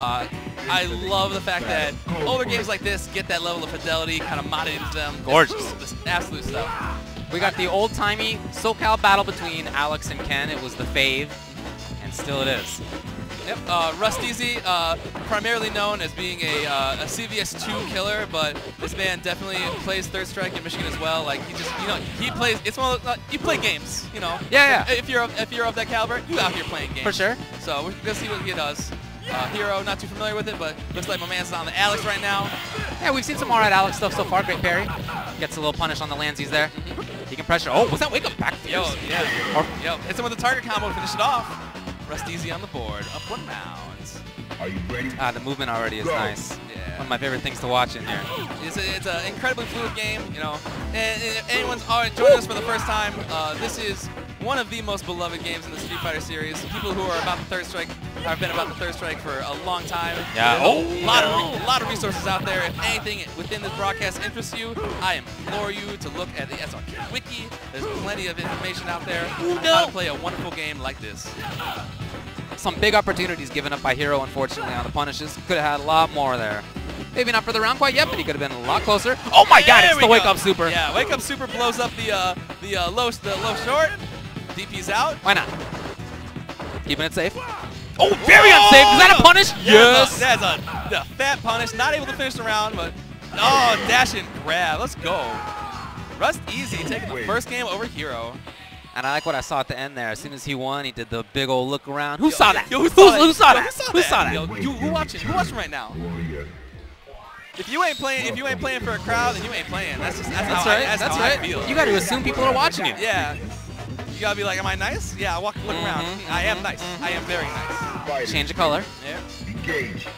I love the fact that older games like this get that level of fidelity, kind of modded into them. Gorgeous. Just absolute stuff. We got the old-timey SoCal battle between Alex and Ken. It was the fave, and still it is. Yep, RustEasy, primarily known as being a CVS2 killer, but this man definitely plays Third Strike in Michigan as well. Like, he just, you know, he plays. It's one of those, you play games, you know. Yeah, yeah. If you're of that caliber, you out here playing games. For sure. So we're gonna see what he does. Hero, not too familiar with it, but looks like my man's on the Alex right now. Yeah, we've seen some alright Alex stuff so far. Great parry. Gets a little punish on the landsies there. He can pressure. Oh, was that wake up back? Yo, yeah. Yo, hits him with a target combo to finish it off. RustEasy on the board, up 1 round. Are you ready? Ah, the movement already is nice. Yeah. One of my favorite things to watch in here. It's an incredibly fluid game, you know. And if anyone's joining us for the first time, this is one of the most beloved games in the Street Fighter series. People who are about the Third Strike have been about the Third Strike for a long time. Yeah. A lot of resources out there. If anything within this broadcast interests you, I implore you to look at the SRK Wiki. There's plenty of information out there on how to play a wonderful game like this. Some big opportunities given up by Hero, unfortunately, on the punishes. Could have had a lot more there. Maybe not for the round quite yet, but he could have been a lot closer. Oh my God! It's the wake-up super. Yeah, wake-up super blows up the low short. DP's out. Why not? Keeping it safe. Oh, very unsafe. Is that a punish? Yes. That's a fat punish. Not able to finish the round, but oh, dash and grab. Let's go. RustEasy taking the first game over Hero. And I like what I saw at the end there. As soon as he won, he did the big old look around. Who saw that? Who saw that? Who saw that? Who watching? Who watching right now? If you ain't playing for a crowd, then you ain't playing. That's right. I feel. You got to assume people are watching you. Yeah. You gotta be like, am I nice? Yeah, I look around. I am nice. I am very nice. Change the color. Yeah. Engage.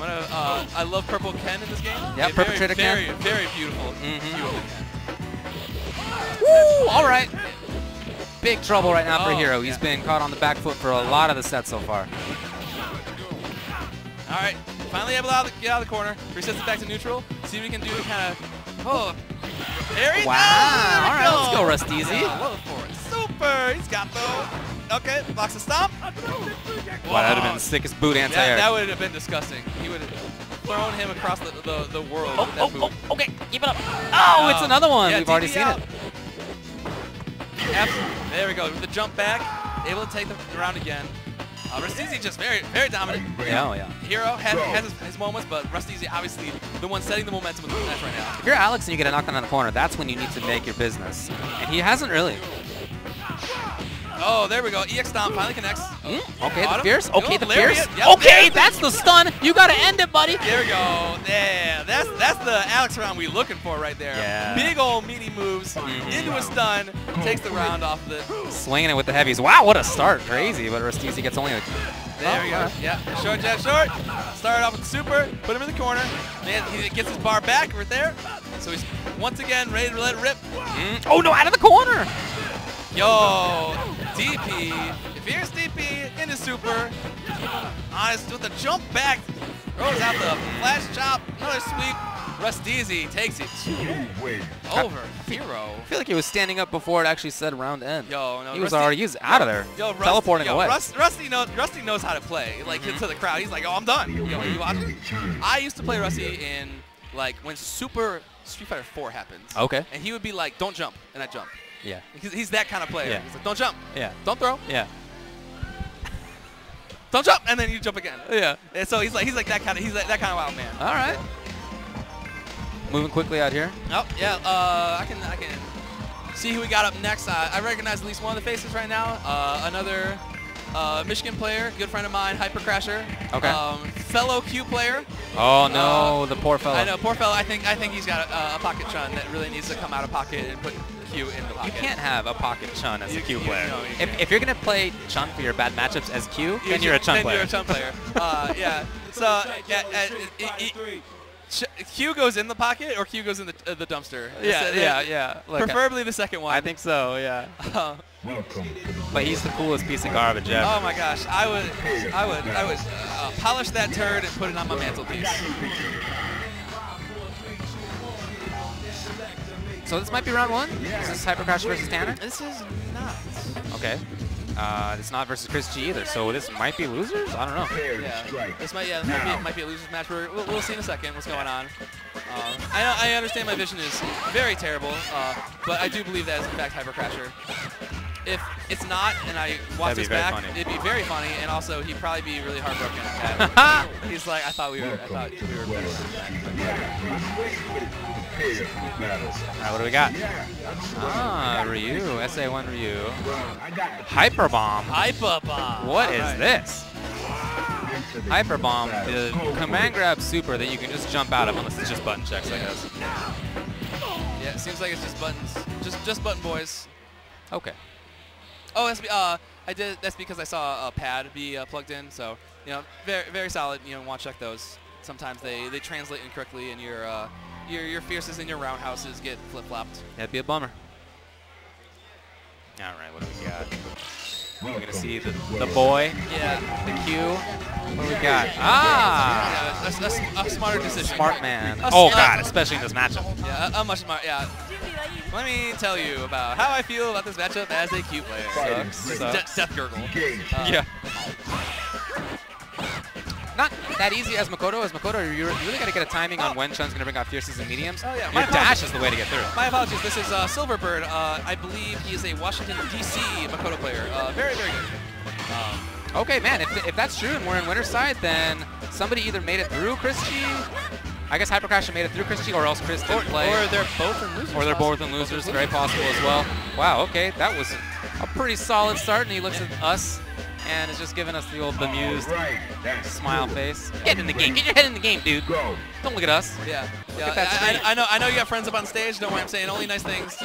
I love purple Ken in this game. Yeah, perpetrator Ken. Very, very beautiful. Beautiful. Woo! All right. Big trouble right now for Hero. He's been caught on the back foot for a lot of the set so far. All right. Finally able to get out of the corner. Resets it back to neutral. See if we can do kind of. Oh. There he goes. Wow. All right. Let's go, RustEasy. He's got though. Okay, blocks the stomp. Wow, that would have been the sickest boot anti-air. That would have been disgusting. He would have thrown him across the world. Oh, okay, keep it up. Oh, it's another one. Yeah, we've already seen it. Absolutely. There we go. With the jump back, able to take the round again. RustEasy just very, very dominant. Yeah, yeah. Hero has his moments, but RustEasy obviously the one setting the momentum in the match right now. If you're Alex and you get a knockdown on the corner, that's when you need to make your business, and he hasn't really. Oh, there we go. EX Stomp finally connects. Okay, the Fierce. Okay, the Fierce. Okay, that's the stun. You got to end it, buddy. There we go. Yeah, that's the Alex round we're looking for right there. Yeah. Big old meaty moves into a stun. Takes the round off the... Swinging it with the heavies. Wow, what a start. Crazy, but RustEasy gets only a... There we go. Yeah, short jab, short. Started off with super. Put him in the corner. Man, he gets his bar back right there. So he's once again ready to let it rip. Oh, no, out of the corner. Yo, DP, if here's DP into super, honest with the jump back, throws out the flash chop, another sweep, RustEasy takes it over Hero. I feel like he was standing up before it actually said round end. Yo, no, he was already out of there, teleporting away. Rusty knows how to play, like to the crowd. He's like, oh, I'm done. Yo, you watching? I used to play Rusty in, like, when Super Street Fighter IV happens. Okay. And he would be like, don't jump, and I'd jump. Yeah. He's that kind of player. Yeah. He's like, don't jump. Yeah. Don't throw. Yeah. Don't jump, and then you jump again. Yeah. And so he's like that kind of wild man. All right. Moving quickly out here. Oh yeah. I can see who we got up next. I recognize at least one of the faces right now. Another Michigan player, good friend of mine, Hypercrasher. Okay. Fellow Q player. Oh no, the poor fellow. I know, poor fellow. I think he's got a pocket chun that really needs to come out of pocket and put. Q in the pocket. You can't have a pocket chun as a Q player. No, if you're gonna play chun for your bad matchups as Q, then you're a chun player. Yeah. So Q goes in the pocket or Q goes in the dumpster. Yeah. Look, preferably the second one. I think so. Yeah. But he's the coolest piece of garbage ever. Oh my gosh, I would polish that turd and put it on my mantelpiece. So this might be round 1? Is this Hypercrasher versus Tanner? This is not. Okay. It's not versus Chris G either, so this might be losers? I don't know. Yeah, this might be a losers match. We'll see in a second what's going on. I understand my vision is very terrible, but I do believe that is in fact Hypercrasher. If it's not, and I watch this back, it'd be very funny, and also he'd probably be really heartbroken at that. He's like, I thought we were better than that. All right, what do we got? Ah, Ryu, SA1 Ryu. Hyper Bomb. Hyper Bomb. What is this? Hyper Bomb, the command grab super that you can just jump out of, unless it's just button checks, I guess. Yeah, it seems like it's just buttons. Just button boys. Okay. Oh, that's because I saw a pad be plugged in. So, you know, very, very solid. You know, want to check those. Sometimes they translate incorrectly, and your fierces and your roundhouses get flip-flopped. That'd be a bummer. All right, what do we got? We're gonna see the boy. Yeah. The Q. What do we got? Ah. Yeah, a smarter decision. Smart man. Oh God, especially in this matchup. Yeah, a much smart. Yeah. Let me tell you about how I feel about this matchup as a Q player. Sucks. Death gurgle. Yeah. Not that easy as Makoto. As Makoto, you really got to get a timing on when Chun's going to bring out fierces and mediums. Oh, yeah. Your dash is the way to get through. My apologies. This is Silverbird. I believe he is a Washington, D.C. Makoto player. Very, very good. Okay, man. If that's true and we're in winner's side, then somebody either made it through Chris G. I guess Hypercrasher made it through Chris G, or else Chris didn't play. Or they're both in losers. Or they're both in losers. Very possible as well. Wow, okay. That was a pretty solid start, and he looks at us. And it's just giving us the old bemused smile face. Get in the game. Get your head in the game, dude. Don't look at us. Yeah. I know you got friends up on stage. Don't worry. I'm saying only nice things.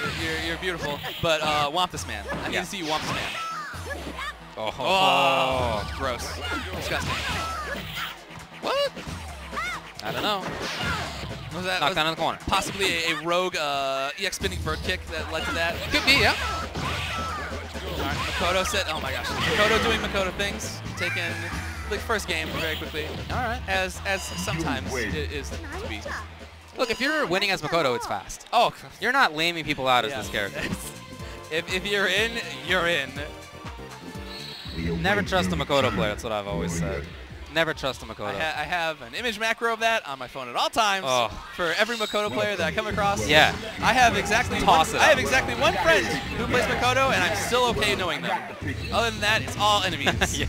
You're beautiful. But womp this man. I need to see you womp this man. Oh. Gross. Disgusting. What? I don't know. Was that knocked down in the corner? Possibly a rogue EX spinning bird kick that led to that. Could be, yeah. All right, Makoto said, oh my gosh. Makoto doing Makoto things, taking the first game very quickly. All right. As sometimes it is to be. Look, if you're winning as Makoto, it's fast. Oh, you're not laming people out as this character. If you're in, you're in. Never trust a Makoto player. That's what I've always said. Never trust a Makoto. I have an image macro of that on my phone at all times for every Makoto player that I come across. Yeah. I have exactly one friend who plays Makoto, and I'm still okay knowing them. Other than that, it's all enemies. Yeah.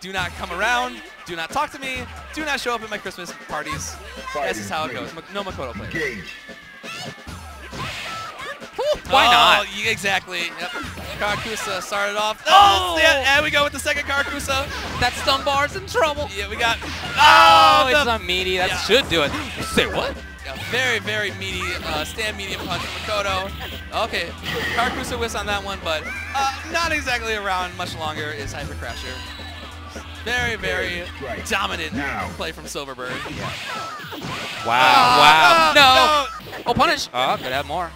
Do not come around. Do not talk to me. Do not show up at my Christmas parties. This is how it goes. No Makoto players. Why not? Exactly. Yep. Karakusa started off. Oh! Yeah, and we go with the second Karakusa. That stun bar's in trouble. Yeah, we got... Oh! It's not meaty. That should do it. Say what? Yeah, very, very meaty. Stand medium punch from Makoto. Okay. Karakusa whiffs on that one, but not exactly around much longer is Hypercrasher. Very, very dominant play from Silverbird. Yeah. Wow. No! Oh, punish. Oh, could have more.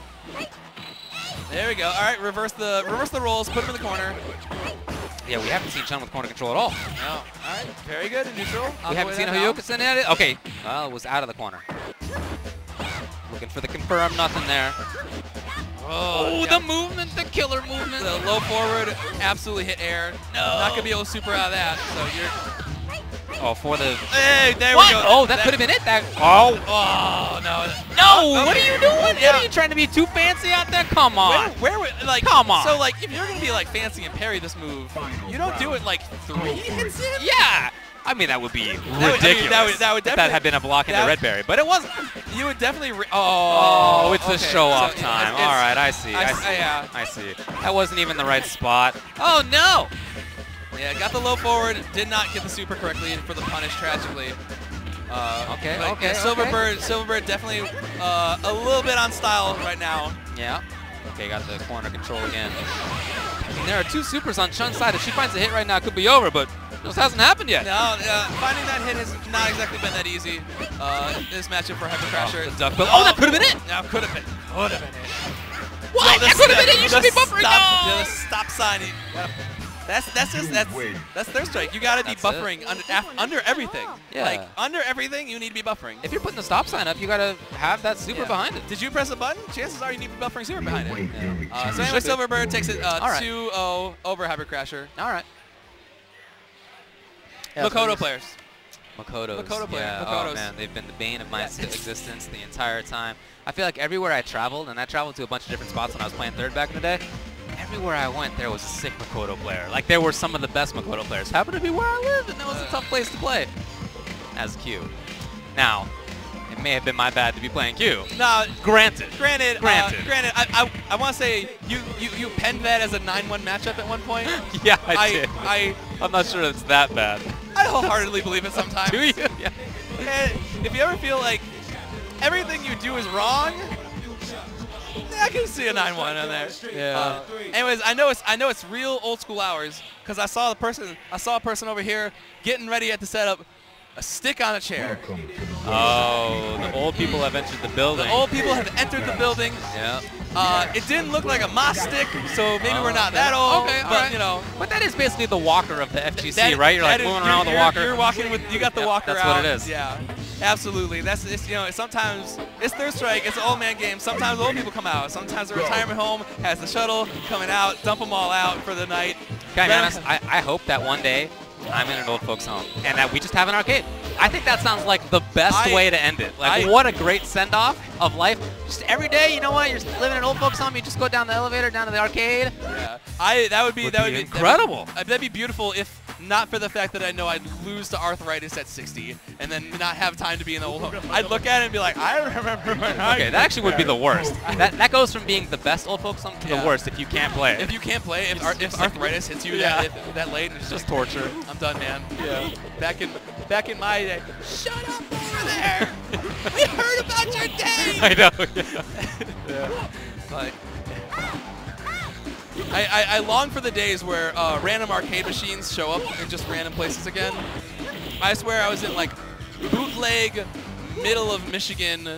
There we go. All right, reverse the rolls. Put him in the corner. Yeah, we haven't seen Chun with corner control at all. No. All right, very good and neutral. We haven't seen Hoyoka-san at it. Okay, well, it was out of the corner. Looking for the confirm, nothing there. Oh, the movement, the killer movement. The low forward absolutely hit air. No. Not gonna be able to super out of that. So you're. Oh, for the. Hey, there we go. Oh, that could have been it. That. Oh. Oh no. No! What are you doing? Yeah. What are you trying to be too fancy out there? Come on! Like, come on! So like, if you're gonna be like fancy and parry this move, you don't do it like 3 hits in? Yeah! I mean, that would be ridiculous. That had been a block in the red berry, but it wasn't. You would definitely. It's a show-off time. All right, I see. That wasn't even the right spot. Oh no! Yeah, got the low forward. Did not get the super correctly for the punish tragically. Okay. Silverbird definitely a little bit on style right now. Yeah. Okay, got the corner control again. And there are 2 supers on Chun's side. If she finds a hit right now, it could be over, but this hasn't happened yet. No, finding that hit has not exactly been that easy. This matchup for Hypercrasher. Oh, that could have been it! No, could have been. Could have been it. What? No, that could have been it! You should be buffering! No! The stop sign. That's third strike. You gotta be buffering under everything. Yeah. Like under everything, you need to be buffering. If you're putting the stop sign up, you gotta have that super behind it. Did you press a button? Chances are you need to be buffering super behind it. Yeah. So anyway, Silverbird takes it 2-0 over Hypercrasher. All right. Yeah, Makoto players. Makoto players. Yeah. Oh man, they've been the bane of my existence the entire time. I feel like everywhere I traveled, and I traveled to a bunch of different spots when I was playing third back in the day. Everywhere I went, there was a sick Makoto player. Like, there were some of the best Makoto players. Happened to be where I lived, and that was a tough place to play. As Q. Now, it may have been my bad to be playing Q. No, granted. I want to say you penned that as a 9-1 matchup at one point. Yeah, I did. I'm not sure it's that bad. I wholeheartedly believe it sometimes. Do you? Yeah. And if you ever feel like everything you do is wrong. I can see a 9-1 on there. Yeah. Anyways, I know it's real old school hours because I saw a person over here getting ready at the setup, a stick on a chair. Oh, the old people have entered the building. The old people have entered the building. Yeah. It didn't look like a Moss stick, so maybe we're not that old. Okay, but you know. But that is basically the walker of the FGC, right? You're like moving around with the walker. You're walking with. You got the walker out. That's what it is. Yeah. Absolutely. That's sometimes it's third strike. It's an old man game. Sometimes old people come out. Sometimes a retirement home has the shuttle coming out, dump them all out for the night. Can I be honest? I hope that one day I'm in an old folks home and that we just have an arcade. I think that sounds like the best way to end it. Like what a great send-off of life. Just every day, you know what? You're living in an old folks home. You just go down the elevator, down to the arcade. Yeah. That would be incredible. That'd be beautiful if. Not for the fact that I know I'd lose to arthritis at 60 and then not have time to be in the old home. I'd look at it and be like, I remember when I... Okay, that actually would be the worst. That goes from being the best old folks home to the worst if you can't play. If you can't play, if arthritis hits you that late, it's just torture. I'm done, man. Yeah. Back in my day, shut up over there! We heard about your day! I know. Yeah. Like... I long for the days where random arcade machines show up in just random places again. I swear I was in like bootleg, middle of Michigan,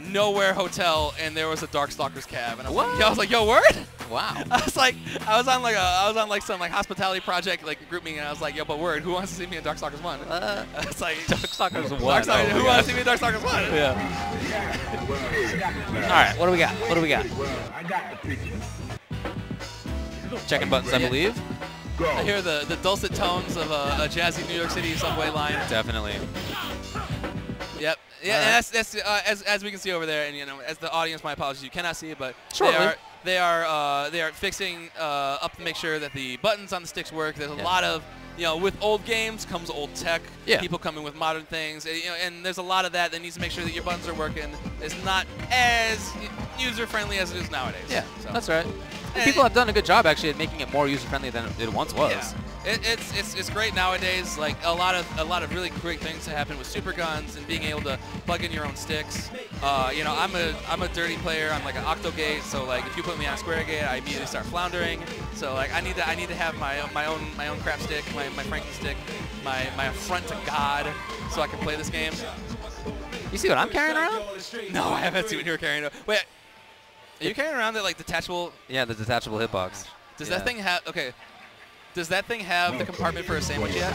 nowhere hotel, and there was a Darkstalkers cab, and I was like, yo, word? Wow. I was on like some like hospitality project like group meeting, and I was like, yo, but word, who wants to see me in Darkstalkers 1? It's like Darkstalkers 1. Who wants to see me in Darkstalkers 1? Yeah. All right, what do we got? What do we got? I got the picture. Checking buttons, I believe. I hear the dulcet tones of a jazzy New York City subway line. Definitely. Yep. Yeah. And as we can see over there, and as the audience, my apologies, you cannot see it, but they are fixing up to make sure that the buttons on the sticks work. There's a lot of with old games comes old tech. Yeah. People coming with modern things, and there's a lot of that that needs to make sure that your buttons are working. It's not as user friendly as it is nowadays. Yeah. So. That's right. People have done a good job actually at making it more user-friendly than it once was. Yeah. It's great nowadays. Like a lot of really great things that happen with super guns and being able to plug in your own sticks. I'm a dirty player. I'm like an octogate, so like if you put me on square gate, I immediately start floundering. So like I need to have my own crap stick, my Franken stick, my affront to God, so I can play this game. You see what I'm carrying around? No, I haven't seen what you're carrying around. Wait. Are you carrying around that like detachable? Yeah, the detachable hitbox. Does that thing have? Okay. Does that thing have the compartment for a sandwich yet?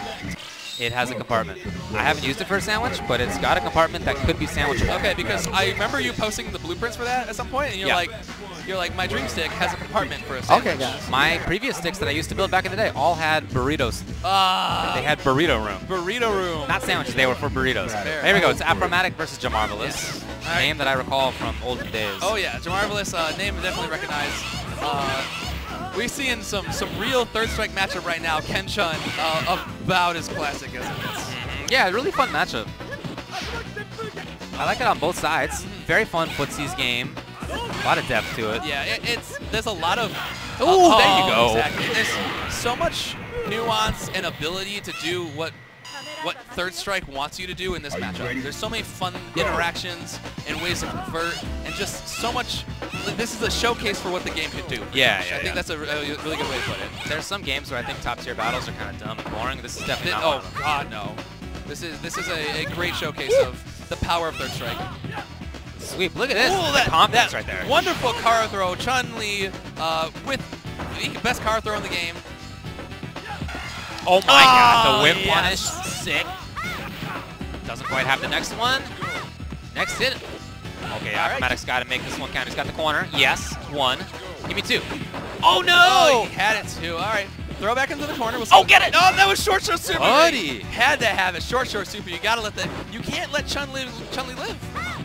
It has a compartment. I haven't used it for a sandwich, but it's got a compartment that could be sandwichable. Okay, because I remember you posting the blueprints for that at some point, and you're like, my dream stick has a compartment for a sandwich. Okay, guys. My previous sticks that I used to build back in the day all had burritos. They had burrito room. Burrito room. Not sandwiches. They were for burritos. There we go. It's Aphromatic versus Jamarvelous. Yeah. Name that I recall from olden days. Oh yeah, Jamarvelous. Name definitely recognized. We're seeing some real third strike matchup right now. Ken Chun, about as classic as it is. Yeah, really fun matchup. I like it on both sides. Very fun footsies game. A lot of depth to it. Yeah, there's a lot of. Oh, there you go. Exactly. There's so much nuance and ability to do what third strike wants you to do in this matchup. There's so many fun interactions and ways to convert, and just so much. This is a showcase for what the game could do. I think that's a really good way to put it. There's some games where I think top tier battles are kind of dumb and boring. This is definitely not one of them. God, no. This is a great showcase of the power of third strike. Sweep. Look at this. Ooh, that confidence right there. Wonderful car throw. Chun Li with the best car throw in the game. Oh my god, the whip one is sick. Doesn't quite have the next one. Next hit. Okay, Aphromatic's got to make this one count. He's got the corner. Yes, one. Give me two. Oh no! Oh, he had it too. All right. Throw back into the corner. We'll get it! Oh, that was short, short super. Buddy. Had to have it. Short, short super. You gotta let that. You can't let Chun Li live.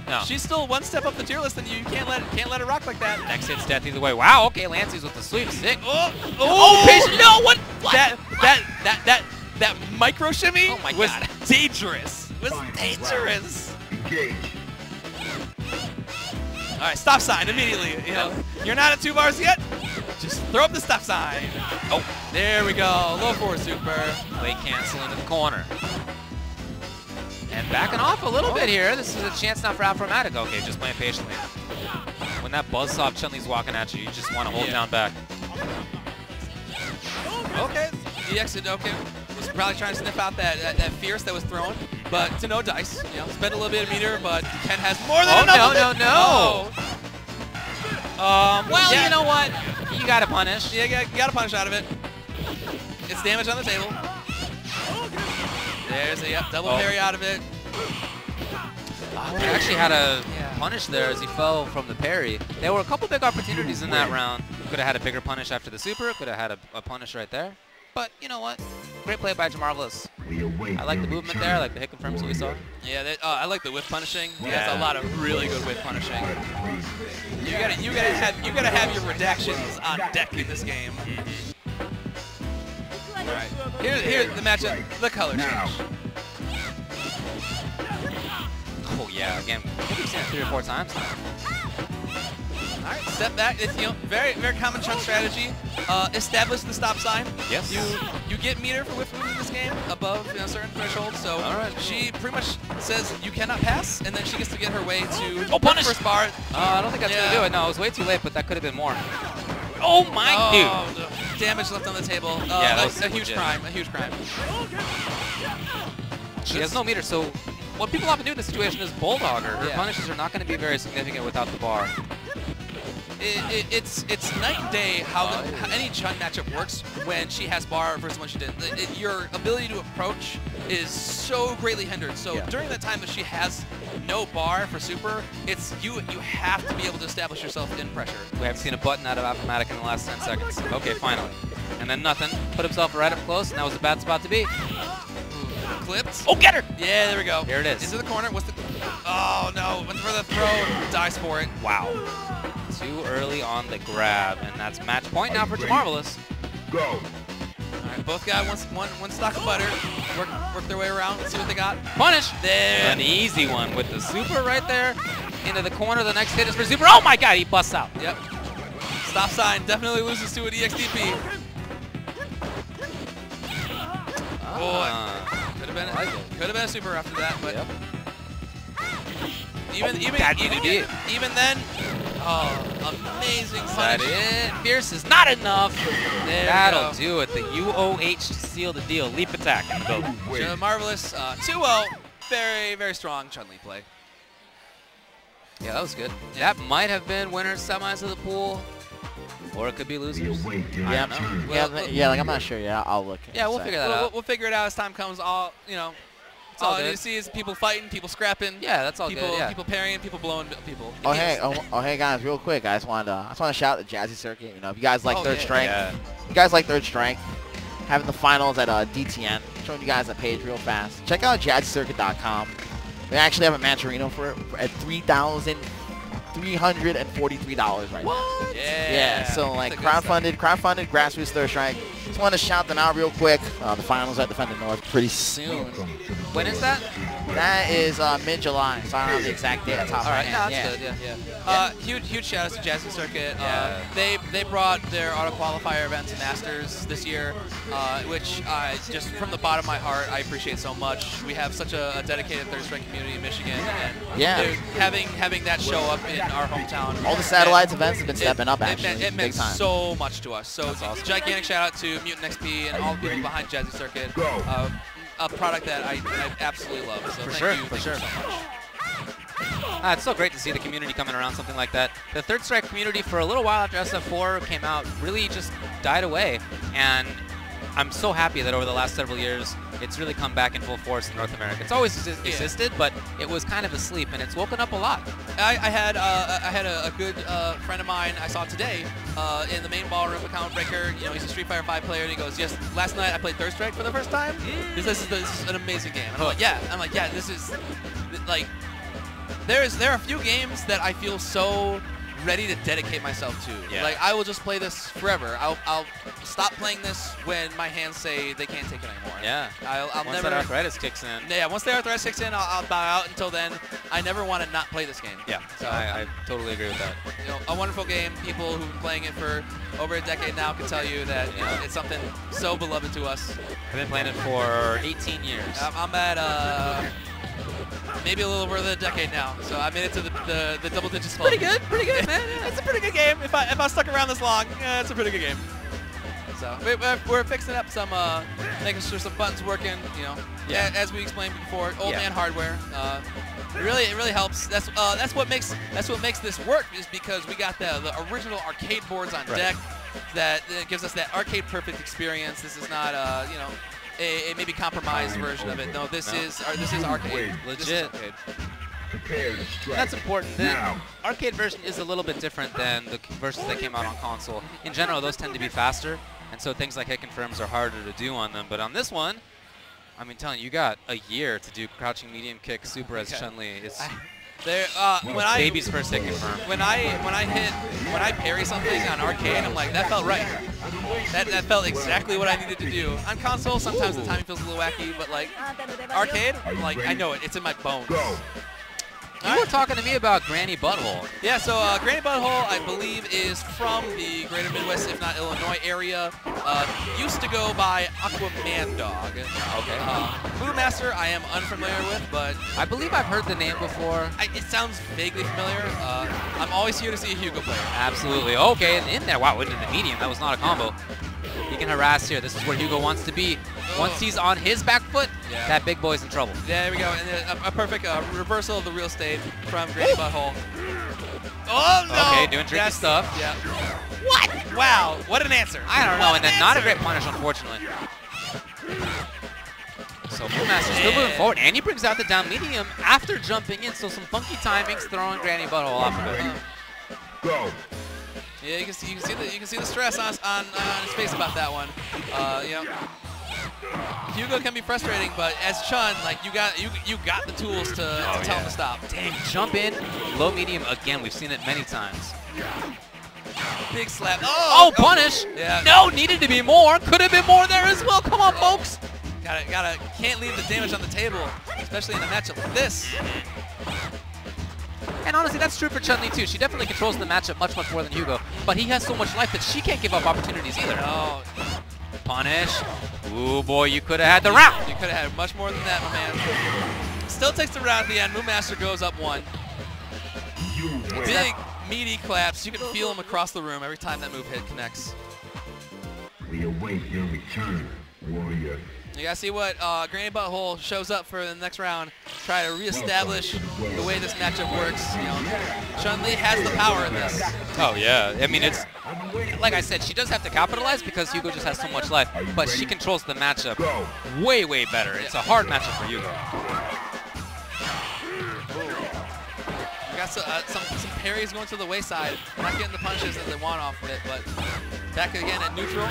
No. She's still one step up the tier list, and you can't let her rock like that. Next hit's death either way. Wow. Okay, Lancey's with the sweep. Sick. Oh, oh, oh patient. No, what? That micro shimmy was dangerous. It was dangerous. Engage. All right, stop sign immediately. You know, you're not at 2 bars yet. Just throw up the stop sign. Oh, there we go. Low forward super. Play cancel into the corner. And backing off a little bit here. This is a chance now for Aphromatic. Okay, just playing patiently. When that buzzsaw of Chun-Li's walking at you, you just want to hold down back. Okay, DX was probably trying to sniff out that fierce that was thrown. But to no dice, you know, spend a little bit of meter, but Ken has more than enough. No. Well, you know what? You gotta punish. Yeah, you gotta punish out of it. It's damage on the table. There's a double parry out of it. They actually had a punish there as he fell from the parry. There were a couple big opportunities in that round. Could have had a bigger punish after the super. Could have had a punish right there. But you know what? Great play by Jamarvelous. I like the movement there. I like the hit confirms that we saw. Yeah, I like the whip punishing. That's a lot of really good whip punishing. You gotta have your redactions on deck in this game. All right, here's the matchup. The color change. Oh yeah, again. We've seen it 3 or 4 times now. All right, step back. It's very, very common Chun strategy. Establish the stop sign. Yes. You get meter for whiff in this game above a certain threshold. So she pretty much says you cannot pass, and then she gets to get her way to punish first bar. I don't think that's gonna do it. No, it was way too late, but that could have been more. Oh my dude! No. Damage left on the table. That's a huge crime. A huge crime. She has no meter, so what people often do in this situation is bulldog her. Her punishes are not going to be very significant without the bar. It's night and day how any Chun matchup works when she has bar versus when she didn't. Your ability to approach is so greatly hindered. So during the time that she has no bar for super, it's you have to be able to establish yourself in pressure. We haven't seen a button out of Aphromatic in the last 10 seconds. Okay, finally. And then nothing. Put himself right up close, and that was a bad spot to be. Clipped. Oh, get her! Yeah, there we go. Here it is. Into the corner. What's the... Oh, no. Went for the throw. Dies for it. Wow. Too early on the grab, and that's match point now for Jamarvelous. Go. All right, both got one stock of butter. Work their way around. Let's see what they got. Punish. There. An easy one with the super right there. Into the corner. The next hit is for super. Oh my God, he busts out. Yep. Stop sign definitely loses to an EXDP. Could have been a super after that, but even then. Oh, amazing punish. That it. Fierce is not enough. That'll do it. The UOH to seal the deal. Leap attack in the building. Jamarvelous 2-0. Very, very strong Chun-Li play. Yeah, that was good. That might have been winners, semis of the pool. Or it could be losers. I don't know. I'm not sure. Yeah, I'll look. Yeah, we'll figure that out. We'll figure it out as time comes. All you see is people fighting, people scrapping. Yeah, that's all good. Yeah. People parrying, people blowing people. Hey guys, real quick, I just want to shout out to Jazzy Circuit. You know, if you guys like Third Strength, you guys like Third Strength, having the finals at DTN, showing you guys a page real fast. Check out JazzyCircuit.com. They actually have a Mancherino for it at $3,343 right now. Yeah, so like crowdfunded grassroots Third Strength. Just want to shout them out real quick. The finals at Defender North pretty soon. When is that? That is mid-July. So I don't know the exact date. All right, that's good. Yeah. Huge shout out to Jazzy Circuit. They brought their auto qualifier event to Masters this year, which just from the bottom of my heart I appreciate so much. We have such a dedicated Third Strength community in Michigan, and having that show up in our hometown. All the satellites events have been stepping up actually. It meant so much to us. So awesome. Gigantic shout out to Mutant XP and all the people behind Jazzy Circuit. A product that I absolutely love. So thank you so much. It's so great to see the community coming around something like that. The Third Strike community for a little while after SF4 came out really just died away. And I'm so happy that over the last several years, it's really come back in full force in North America. It's always existed, but it was kind of asleep, and it's woken up a lot. I had a good friend of mine I saw today in the main ballroom with Combo Breaker. You know, he's a Street Fighter V player, and he goes, "Yes, last night I played Third Strike for the first time. This is an amazing game." And I'm like, "Yeah." I'm like, "Yeah, this is like." There are a few games that I feel so ready to dedicate myself to. Yeah. Like, I will just play this forever. I'll stop playing this when my hands say they can't take it anymore. Yeah. Once that arthritis kicks in. Yeah, once the arthritis kicks in, I'll bow out. Until then, I never want to not play this game. Yeah, so I totally agree with that. You know, a wonderful game. People who've been playing it for over a decade now can tell you that it's something so beloved to us. I've been playing it for 18 years. I'm at... maybe a little over the decade now, so I made it to the double digits. Pretty good, man. It's a pretty good game. If I stuck around this long, it's a pretty good game. So we're fixing up some, making sure some buttons working. You know, as we explained before, old man hardware. It really helps. That's what makes this work, is because we got the original arcade boards on deck. That gives us that arcade perfect experience. This is not you know, a maybe compromised version of it. No, this is arcade. Legit. That's important. The arcade version is a little bit different than the versions that came out on console. In general, those tend to be faster, and so things like hit confirms are harder to do on them. But on this one, I mean, telling you, you got a year to do crouching medium kick super as Chun-Li. It's baby's first hit confirm. When I parry something on arcade, I'm like, that felt right. That felt exactly what I needed to do. On console, sometimes the timing feels a little wacky, but like arcade, like I know it. It's in my bones. You were talking to me about Granny Butthole. Yeah, so Granny Butthole, I believe, is from the greater Midwest, if not Illinois area. Used to go by Aquaman Dog. Okay. Voodoo Master, I am unfamiliar with, but... I believe I've heard the name before. It sounds vaguely familiar. I'm always here to see a Hugo player. Absolutely. Okay, and in there, wow, into the medium. That was not a combo. He can harass here. This is where Hugo wants to be. Once he's on his back foot, that big boy's in trouble. There we go. And a perfect reversal of the real estate from Granny Butthole. Oh, no! Okay, doing tricky stuff. Yeah. What? Wow, what an answer. I don't know, and then not a great punish, unfortunately. So Moonmaster still moving forward, and he brings out the down medium after jumping in, so some funky timings throwing Granny Butthole off of it. Go. Yeah, you can see the stress on his face about that one. You know, Hugo can be frustrating, but as Chun, like you got the tools to tell him to stop. Dang, jump in, low medium again. We've seen it many times. Big slap. Oh, punish. Yeah. No, needed to be more. Could have been more there as well. Come on, folks. Gotta can't leave the damage on the table, especially in a matchup like this. And honestly, that's true for Chun-Li too. She definitely controls the matchup much more than Hugo, but he has so much life that she can't give up opportunities either. Oh, punish. Ooh boy, you could have had the round. You could have had much more than that, my man. Still takes the round at the end. Moonmaster goes up one. Big, meaty claps. You can feel him across the room every time that move hit connects. We await your return, warrior. You gotta see what Granny Butthole shows up for the next round. Try to reestablish the way this matchup works. You know, Chun-Li has the power in this. Oh yeah, I mean, it's like I said, she does have to capitalize because Hugo just has so much life, but she controls the matchup way better. It's a hard matchup for Hugo. We got some parries going to the wayside, not getting the punches that they want off of it, but back again at neutral.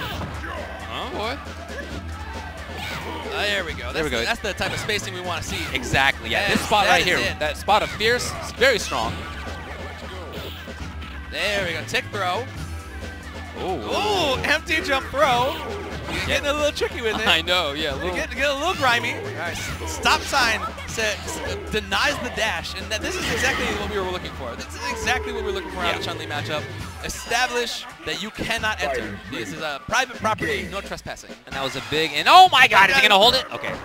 Oh boy. There we go. There we go. That's the type of spacing we want to see. Exactly. Yeah. This spot right here. It. That spot of fierce is very strong. There we go. Tick throw. Oh. Empty jump throw. You're getting a little tricky with it. I know. Yeah. You're getting a little grimy. All right. Stop sign denies the dash, and this is exactly what we were looking for. This is exactly what we were looking for out of Chun-Li matchup. Establish that you cannot enter. This is a private property, no trespassing. And that was a big, and oh my god, is he going to hold it? Okay.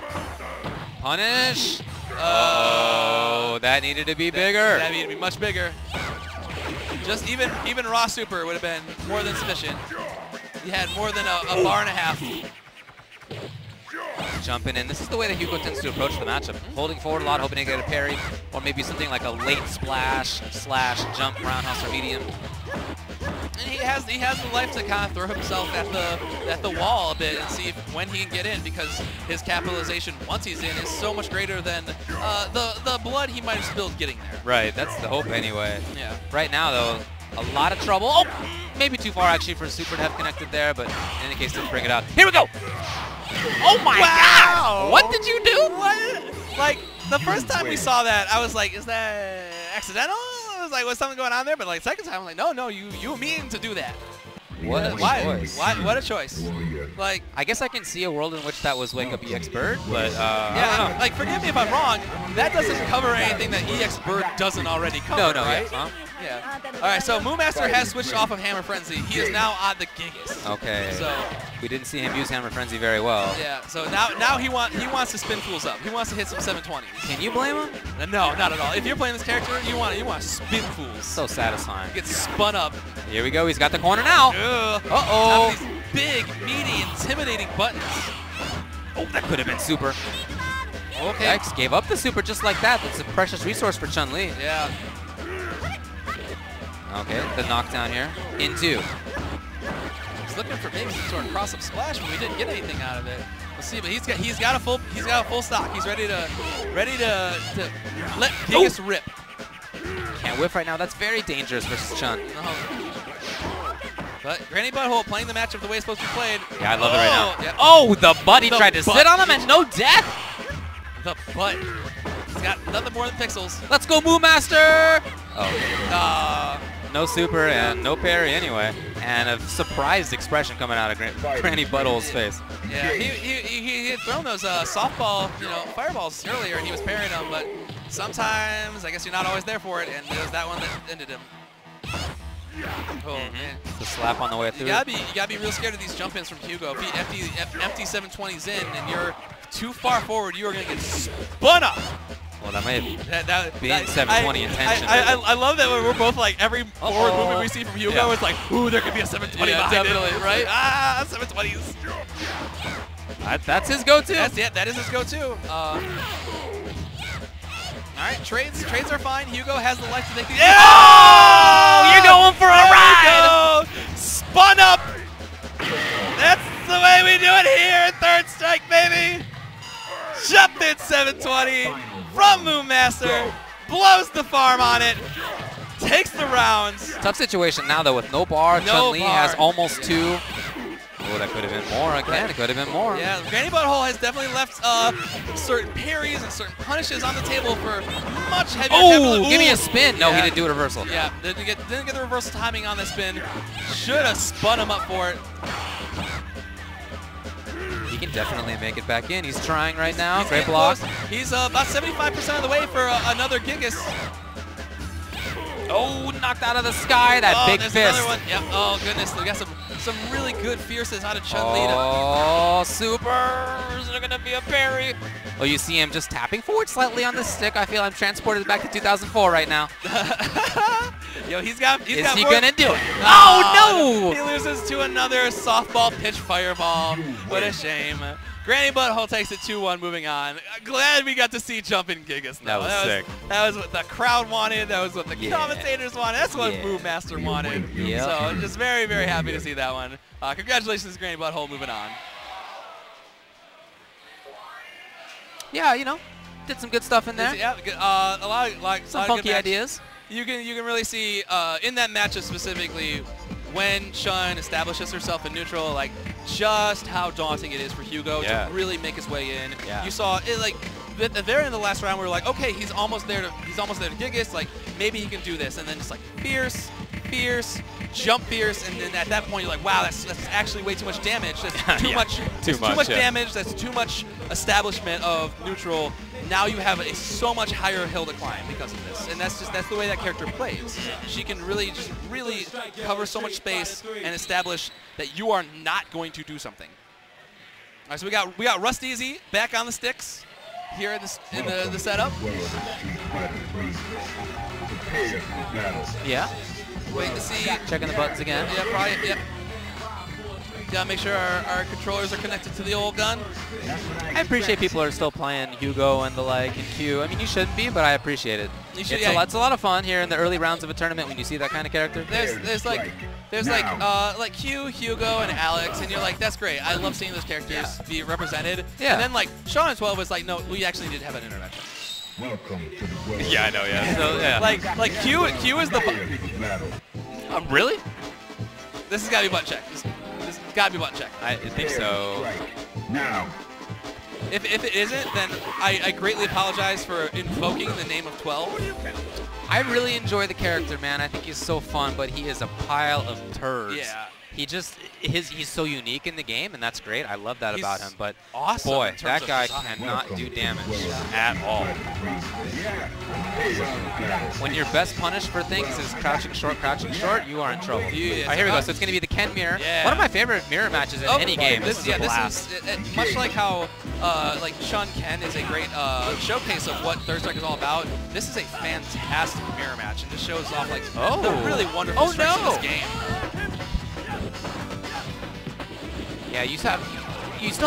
Punish. Oh, that needed to be bigger. That needed to be much bigger. Just even raw super would have been more than sufficient. He had more than a bar and a half. Jumping in. This is the way that Hugo tends to approach the matchup. Holding forward a lot, hoping to get a parry, or maybe something like a late splash, slash, jump, roundhouse, or medium. And he has the life to kind of throw himself at the wall a bit and see if, when he can get in, because his capitalization once he's in is so much greater than the blood he might have spilled getting there. Right, that's the hope anyway. Yeah. Right now though, a lot of trouble. Oh, maybe too far actually for Super to have connected there, but in any case, didn't bring it out. Here we go! Oh my wow. God! What did you do? What? Like, the first time we saw that, I was like, is that accidental? I was like, was something going on there? But like, second time, I'm like, no, you mean to do that. What a choice. What a choice. Like, I guess I can see a world in which that was Wake Up EX Bird, but yeah, like, forgive me if I'm wrong, that doesn't cover anything that EX Bird doesn't already cover. No, right? Yeah. Yeah. Alright, so Moomaster has switched off of Hammer Frenzy. He is now on the Gigas. Okay. So we didn't see him use Hammer Frenzy very well. Yeah, so now he wants to spin fools up. He wants to hit some 720s. Can you blame him? No, not at all. If you're playing this character, you want to spin fools. So satisfying. He gets spun up. Here we go, he's got the corner now. Uh-oh. These big, meaty, intimidating buttons. Oh, that could have been Super. Okay. X gave up the Super just like that. That's a precious resource for Chun-Li. Yeah. Okay, the knockdown here. In two. He's looking for maybe some sort of cross-up splash, but we didn't get anything out of it. We'll see, but he's got a full stock. He's ready to let Gigas rip. Can't whiff right now. That's very dangerous versus Chun. But Granny Butthole playing the matchup the way it's supposed to be played. Yeah, I love it right now. Yeah. Oh, the butt. He tried to sit on him and no death. The butt. He's got nothing more than pixels. Let's go, Moomaster! Oh. No super and no parry anyway, and a surprised expression coming out of Granny Butthole's face. Yeah, he had thrown those softball, fireballs earlier, and he was parrying them, but sometimes I guess you're not always there for it, and it was that one that ended him. Oh, man. The slap on the way through. You gotta be real scared of these jump-ins from Hugo. If he empty 720s in, and you're too far forward, you are gonna get spun up. Well, that may have been 720 intention. I love that we're both like, every forward movement we see from Hugo is like, ooh, there could be a 720 behind it, right? Ah, 720s. That's his go-to. Yeah, that is his go-to. All right, trades are fine. Hugo has the life to make these. Yeah! Oh, you're going for a ride! Spun up! That's the way we do it here. Third strike, baby! Jump in 720. From Moonmaster, blows the farm on it, takes the rounds. Tough situation now though with no bar. Chun-Li has almost two. Oh, that could have been more again. It could have been more. Yeah, Granny Butthole has definitely left certain parries and certain punishes on the table for much heavier. Oh, give me a spin. No, he didn't do a reversal. Yeah, didn't get the reversal timing on the spin. Should have spun him up for it. He can definitely make it back in. He's trying right now. He's great block. Close. He's about 75% of the way for another Gigas. Oh, knocked out of the sky. That big fist. Another one. Yep. Oh, goodness. We got some really good fierces out of Chun-Li. Oh, Super. Is there going to be a parry? Oh, you see him just tapping forward slightly on the stick. I feel I'm transported back to 2004 right now. Yo, Is he going to do it? Oh, no! He loses to another softball pitch fireball. What a shame. Granny Butthole takes it 2-1, moving on. Glad we got to see Jumpin' Gigas now. That was sick. That was what the crowd wanted. That was what the commentators wanted. That's what Moomaster wanted. Yep. So just very, very happy to see that one. Congratulations, Granny Butthole, moving on. Yeah, did some good stuff in there. Yeah, a lot of funky ideas. You can really see in that matchup specifically when Chun establishes herself in neutral, like just how daunting it is for Hugo to really make his way in. Yeah. You saw it like at the very end of the last round. We were like, okay, he's almost there to Gigas. Like maybe he can do this, and then just like fierce, jump fierce, and then at that point you're like, wow, that's actually way too much damage. That's too much damage. That's too much establishment of neutral. Now you have a so much higher hill to climb because of this, and that's the way that character plays. She can really cover so much space and establish that you are not going to do something. All right, so we got RustEasy back on the sticks here in the setup. Yeah. Wait to see. Checking the buttons again. Yeah, probably. Yep. Gotta make sure our controllers are connected to the old gun. I appreciate people are still playing Hugo and the like and Q. I mean, you shouldn't be, but I appreciate it. It's a lot of fun here in the early rounds of a tournament when you see that kind of character. There's like There's like Hugh, Hugo, and Alex, and you're like, that's great. I love seeing those characters be represented. Yeah. And then like Sean as well was like, no, we actually need to have an intervention. Welcome to the world. Yeah, I know. Yeah. So, yeah. Like Hugh is the. Really? This has got to be butt check. This has got to be butt check. I think so. Now. If it isn't, then I greatly apologize for invoking the name of 12. I really enjoy the character, man. I think he's so fun, but he is a pile of turds. Yeah. He just, he's so unique in the game, and that's great. I love that about him. But awesome, boy, that guy cannot do damage at all. When your best punish for things is crouching short, you are in trouble. Yeah, all right, here we go. So it's going to be the Ken mirror. Yeah. One of my favorite mirror matches in any game. This is much like how like Sean Ken is a great showcase of what Third Strike is all about. This is a fantastic mirror match, and this shows off like the really wonderful strengths of this game. Yeah, you still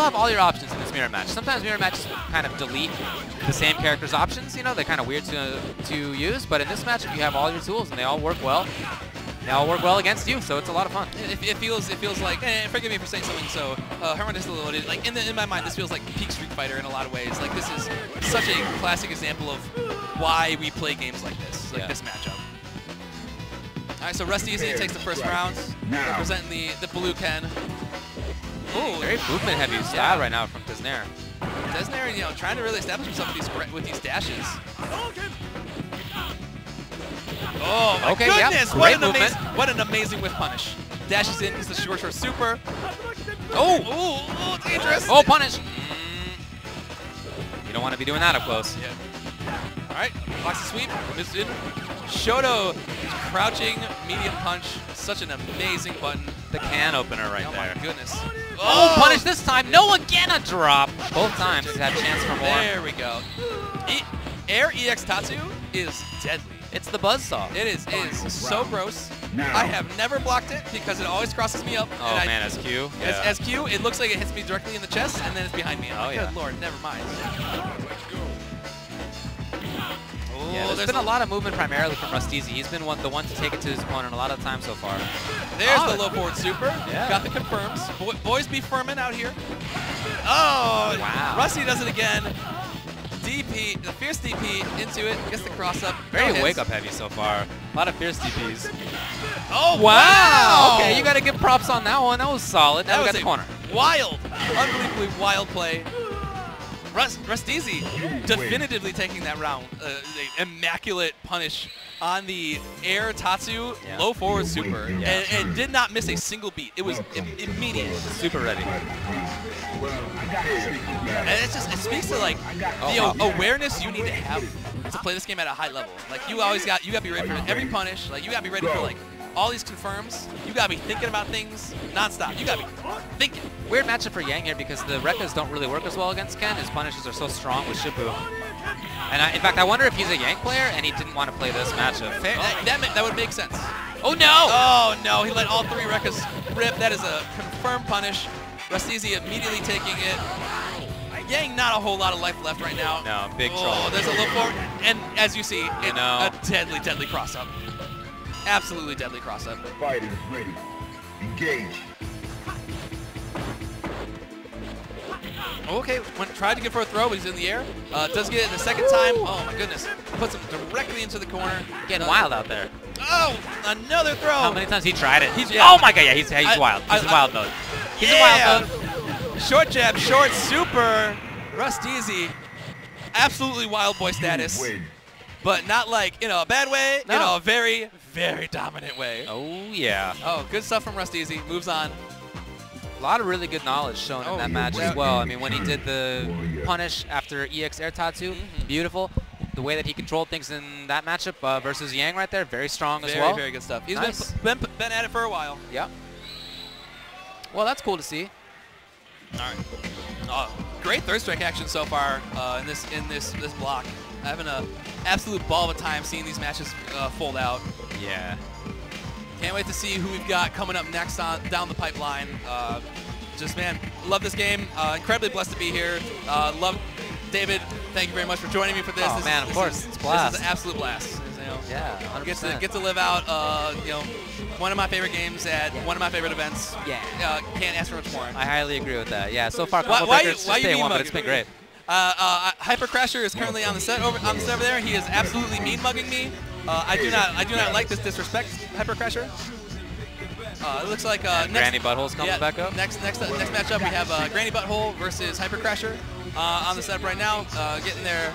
have all your options in this mirror match. Sometimes mirror matches kind of delete the same character's options. You know, they're kind of weird to use. But in this match, you have all your tools, and they all work well. They all work well against you, so it's a lot of fun. It feels like, and forgive me for saying something so horrendously loaded. Like in my mind, this feels like peak Street Fighter in a lot of ways. Like this is such a classic example of why we play games like this, this matchup. All right, so RustEasy takes the first round, representing the blue Ken. Ooh, very movement heavy style right now from Desnair. Desnair, you know, trying to really establish himself with these dashes. Oh my goodness! What an amazing whiff punish. Dashes in, it's the short super. Oh, dangerous! Oh, punish! You don't want to be doing that up close. Yeah. All right, boxy sweep. Missed it. Shoto crouching medium punch. Such an amazing button. The can opener right there. Oh my goodness. Oh, punish this time. No, again a drop. Both times he's had a chance for more. There we go. Air EX Tatsu is deadly. It's the buzzsaw. It is so gross. I have never blocked it because it always crosses me up. Oh, and man, SQ. Yeah. SQ, it looks like it hits me directly in the chest, and then it's behind me. Oh, good lord, never mind. Yeah, there's been a lot of movement primarily from RustEasy. He's been the one to take it to his opponent a lot of the time so far. There's the low forward super. Yeah. Got the confirms. Boys be firmin' out here. Oh, wow. Rusty does it again. DP, the fierce DP into it. Gets the cross up. Very wake up heavy so far. A lot of fierce DPs. Oh, wow. Okay, you got to give props on that one. That was solid. That was got the corner. Wild, unbelievably wild play. RustEasy definitively taking that round. Immaculate punish on the air Tatsu low forward super, and did not miss a single beat. It was immediate. Super ready. And it speaks to like the awareness you need to have to play this game at a high level. Like you gotta be ready for every punish. Like you gotta be ready for like all these confirms. You gotta be thinking about things nonstop. You gotta be thinking. Weird matchup for Yang here because the Rekkas don't really work as well against Ken. His punishes are so strong with Shibu. And in fact, I wonder if he's a Yang player and he didn't want to play this matchup. That would make sense. Oh no! Oh no! He let all three Rekkas rip. That is a confirmed punish. RustEasy immediately taking it. Yang, not a whole lot of life left right now. No, big trouble. Oh, there's a low forward, and as you see, a deadly, deadly cross up. Absolutely deadly cross-up. Fighters ready. Engage. Okay, tried to get for a throw, but he's in the air. Does get it the second time. Oh my goodness. Puts him directly into the corner. Getting wild out there. Oh, another throw. How many times he tried it? Oh my god, yeah, he's wild. He's in wild mode. He's in wild mode. Short jab, short super. RustEasy. Absolutely wild boy status. But not like, in a bad way, in a very, very dominant way. Oh, yeah. Oh, good stuff from RustEasy. Moves on. A lot of really good knowledge shown in that match as well. I mean, when he did the punish after EX Air Tatsu, beautiful. The way that he controlled things in that matchup versus Yang right there, very strong as well. Very, very good stuff. He's been at it for a while. Yeah. Well, that's cool to see. All right. Great third strike action so far in this block. Having an absolute ball of a time seeing these matches fold out. Yeah. Can't wait to see who we've got coming up next down the pipeline. Just, man, love this game. Incredibly blessed to be here. Love David. Thank you very much for joining me for this. Oh, man, of course. It's a blast. This is an absolute blast. Yeah, 100%. Get to live out, you know, one of my favorite games at one of my favorite events. Yeah. Can't ask for much more. I highly agree with that. Yeah. So far, Combo Breaker's just day one, but it's been great. Hypercrasher is currently on the set over there. He is absolutely mean mugging me. I do not like this disrespect, Hypercrasher. It looks like Granny Butthole's coming back up. Next matchup we have Granny Butthole versus Hypercrasher on the setup right now. Getting there.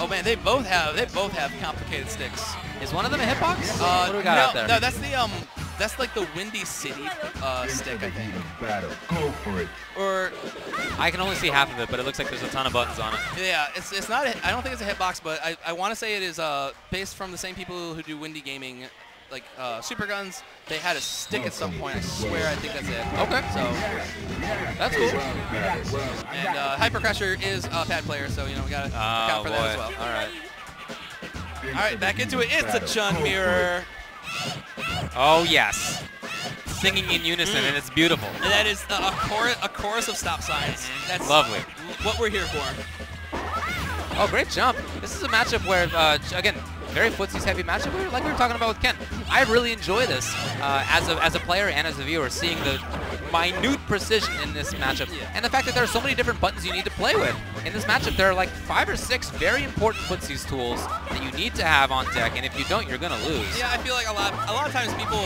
Oh man, they both have complicated sticks. Is one of them a hitbox? What do we got out there? No, that's the that's like the Windy City stick, I think. Go for it. Or I can only see half of it, but it looks like there's a ton of buttons on it. Yeah, it's not. I don't think it's a hitbox, but I want to say it is based from the same people who do Windy Gaming. Like Super Guns, they had a stick at some point. I swear, I think that's it. Okay. So that's cool. And Hypercrasher is a pad player, so you know we gotta account for that as well. All right. All right, back into it. It's a Chun mirror. Oh yes. Singing in unison, and it's beautiful. And that is a chorus of stop signs. That's lovely. What we're here for. Oh, great jump. This is a matchup where, again, very footsies heavy matchup, like we were talking about with Ken. I really enjoy this as a player and as a viewer, seeing the minute precision in this matchup. And the fact that there are so many different buttons you need to play with. In this matchup, there are like 5 or 6 very important footsies tools that you need to have on deck, and if you don't, you're going to lose. Yeah, I feel like a lot of times people,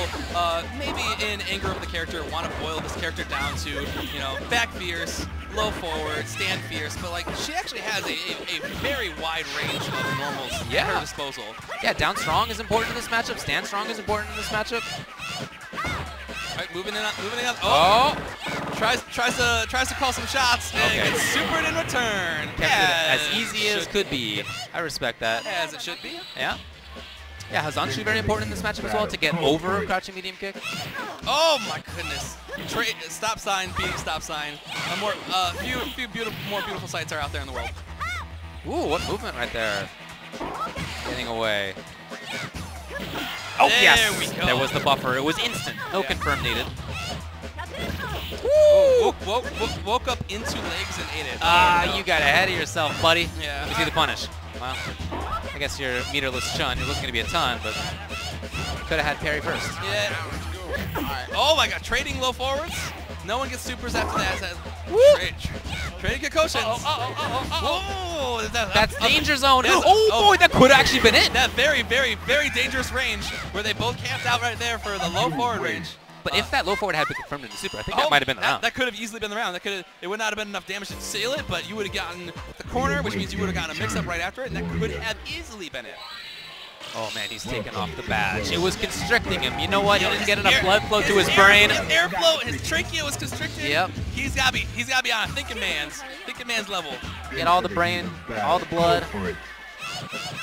maybe in anger of the character, want to boil this character down to, you know, back fierce, low forward, stand fierce, but like she actually has a very wide range of normals at her disposal. Yeah, down strong is important in this matchup. Stand strong is important in this matchup. All right, moving in up. Oh, tries to call some shots and gets supered in return. As easy as could be. I respect that. As it should be. Yeah. Yeah, Hazanshu very important in this matchup as well to get over crouching medium kick. Oh my goodness! Stop sign beating stop sign. A more few more beautiful sights are out there in the world. Ooh, what movement right there! Getting away. Oh yes! There we go. There was the buffer. It was instant. No confirm needed. Woo! Woke up into legs and ate it. Ah, you got ahead of yourself, buddy. Yeah. You see the punish. Well, I guess your meterless Chun, it wasn't going to be a ton, but could have had parry first. Yeah. All right. Oh my god, trading low forwards. No one gets supers after that. Trading concussions. Oh. That's danger zone. Oh boy, that could have actually been it. That very, very, very dangerous range where they both camped out right there for the low forward range. But if that low forward had been confirmed in the super, I think that might have been the round. That could have easily been the round. It would not have been enough damage to seal it, but you would have gotten the corner, which means you would have gotten a mix-up right after it, and that could have easily been it. Oh, man, he's taking off the badge. It was constricting him. You know what? He didn't get enough blood flow to his brain. His airflow, his trachea was constricted. Yep. He's got to be on a thinking man's level. Get all the brain, all the blood.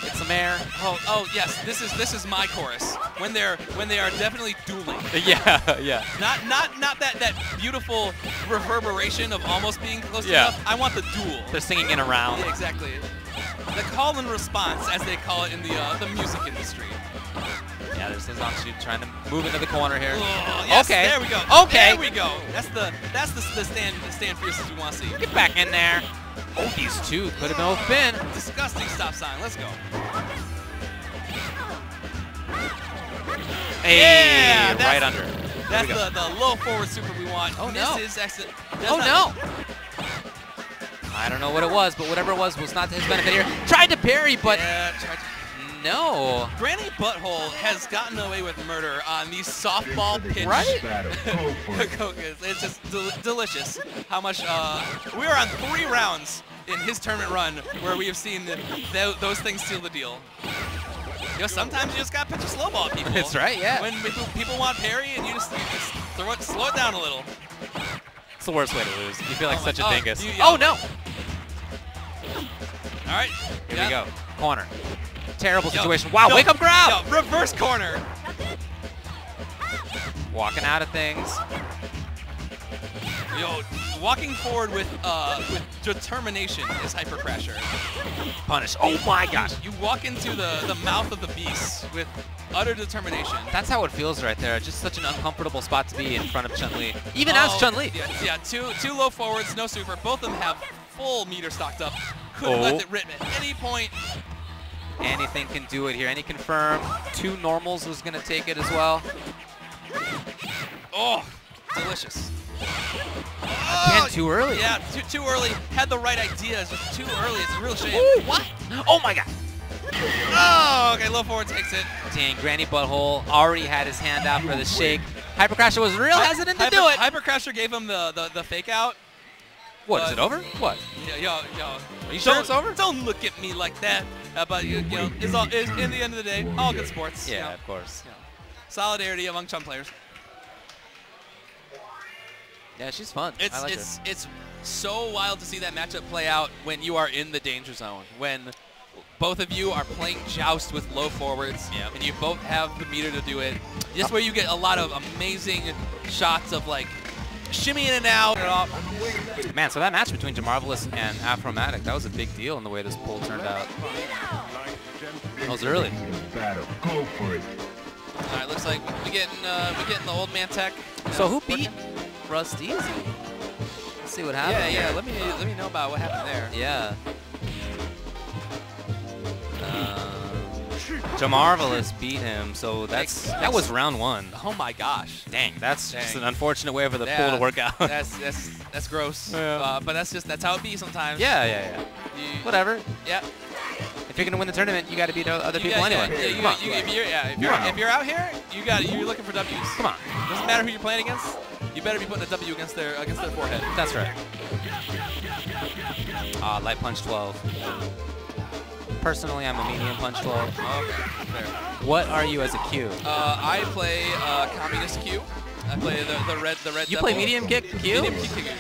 Get some air. Oh yes, this is my chorus. When they are definitely dueling. Yeah. Not that beautiful reverberation of almost being close enough. I want the duel. They're singing in a round. Yeah, exactly. The call and response, as they call it in the music industry. Yeah, there's Hazanshu trying to move into the corner here. Oh, yes, okay. There we go. Okay. There we go. That's the stand fierce as we want to see. Get back in there. Oh, these two could have both been. Disgusting stop sign. Let's go. Hey, yeah, right under. That's the low forward super we want. Oh, no. Misses exit. No. I don't know what it was, but whatever it was not to his benefit here. Tried to parry, but no. Granny Butthole has gotten away with murder on these softball pitch. Right? It's just delicious how much we are on 3 rounds in his tournament run where we have seen those things seal the deal. You know, sometimes you just got to pitch a slow ball, people. That's right, yeah. When people want parry and you just throw it, slow it down a little. It's the worst way to lose. You feel like such a dingus. Oh, no. All right. Here we go. Corner. Terrible situation. Wow, wake up grab! Yo, reverse corner. Walking out of things. Yo, walking forward with determination is Hypercrasher. Punish. Oh my gosh. You walk into the mouth of the beast with utter determination. That's how it feels right there. Just such an uncomfortable spot to be in front of Chun-Li. Even as Chun-Li. Yeah, two low forwards, no super. Both of them have full meter stocked up. Could have left it written at any point. And Anything can do it here. Any confirm. Two normals was going to take it as well. Oh, delicious. Again, too early. Yeah, too early. Had the right idea. It's just too early. It's a real shame. Ooh, what? Oh, my God. Oh, okay. Low forward takes it. Dang, Granny Butthole already had his hand out for the shake. Hypercrasher was real hesitant to do it. Hypercrasher gave him the fake out. What, is it over? What? Yo. Are you sure it's over? Don't look at me like that. But, you know, it's in the end of the day, all good sports. Yeah, you know, of course. You know, solidarity among chum players. Yeah, she's fun. It's so wild to see that matchup play out when you are in the danger zone, when both of you are playing joust with low forwards, yep, and you both have the meter to do it. Just where you get a lot of amazing shots of, like, shimmy in and out. Man, so that match between Jamarvelous and Aphromatic, that was a big deal in the way this poll turned out. That was early. Go for it. All right, looks like we're getting the old man tech. So who beat RustEasy? Let's see what happened. Yeah, yeah. Let me know about what happened there. Yeah. Jamarvelous beat him, so that was round one. Oh my gosh! Dang, that's just an unfortunate way for the pool to work out. That's gross. Yeah. But that's how it be sometimes. Yeah. Whatever. Yeah. If you're gonna win the tournament, you got to beat other people anyway. If you're out here, you're looking for W's. Come on. Doesn't matter who you're playing against. You better be putting a W against their forehead. That's right. Ah, light punch 12. Personally, I'm a medium punch flow. Okay, fair. What are you as a Q? I play communist Q. I play the red. You play medium kick Q? Medium kick Q.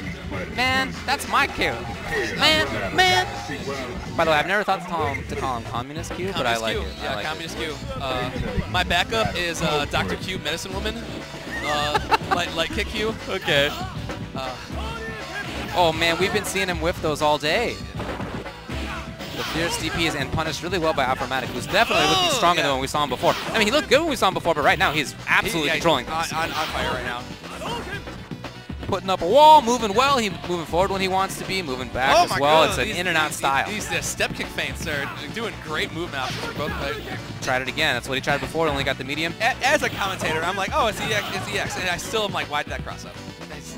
Man, that's my Q. Man. By the way, I've never thought to call him communist Q, but I like it. Yeah, communist Q. My backup is Dr. Q, medicine woman. Light kick Q. Okay. Oh man, we've been seeing him whiff those all day. The fierce DP is punished really well by Aphromatic, who's definitely looking stronger than when we saw him before. I mean, he looked good when we saw him before, but right now he's absolutely controlling things. On fire right now. Putting up a wall, moving well. He's moving forward when he wants to be, moving back as well. God. It's an in-and-out style. These step kick feints are doing great move now for both players. Tried it again. That's what he tried before. Only got the medium. As a commentator, I'm like, oh, it's EX, it's EX. And I still am like, why did that cross up?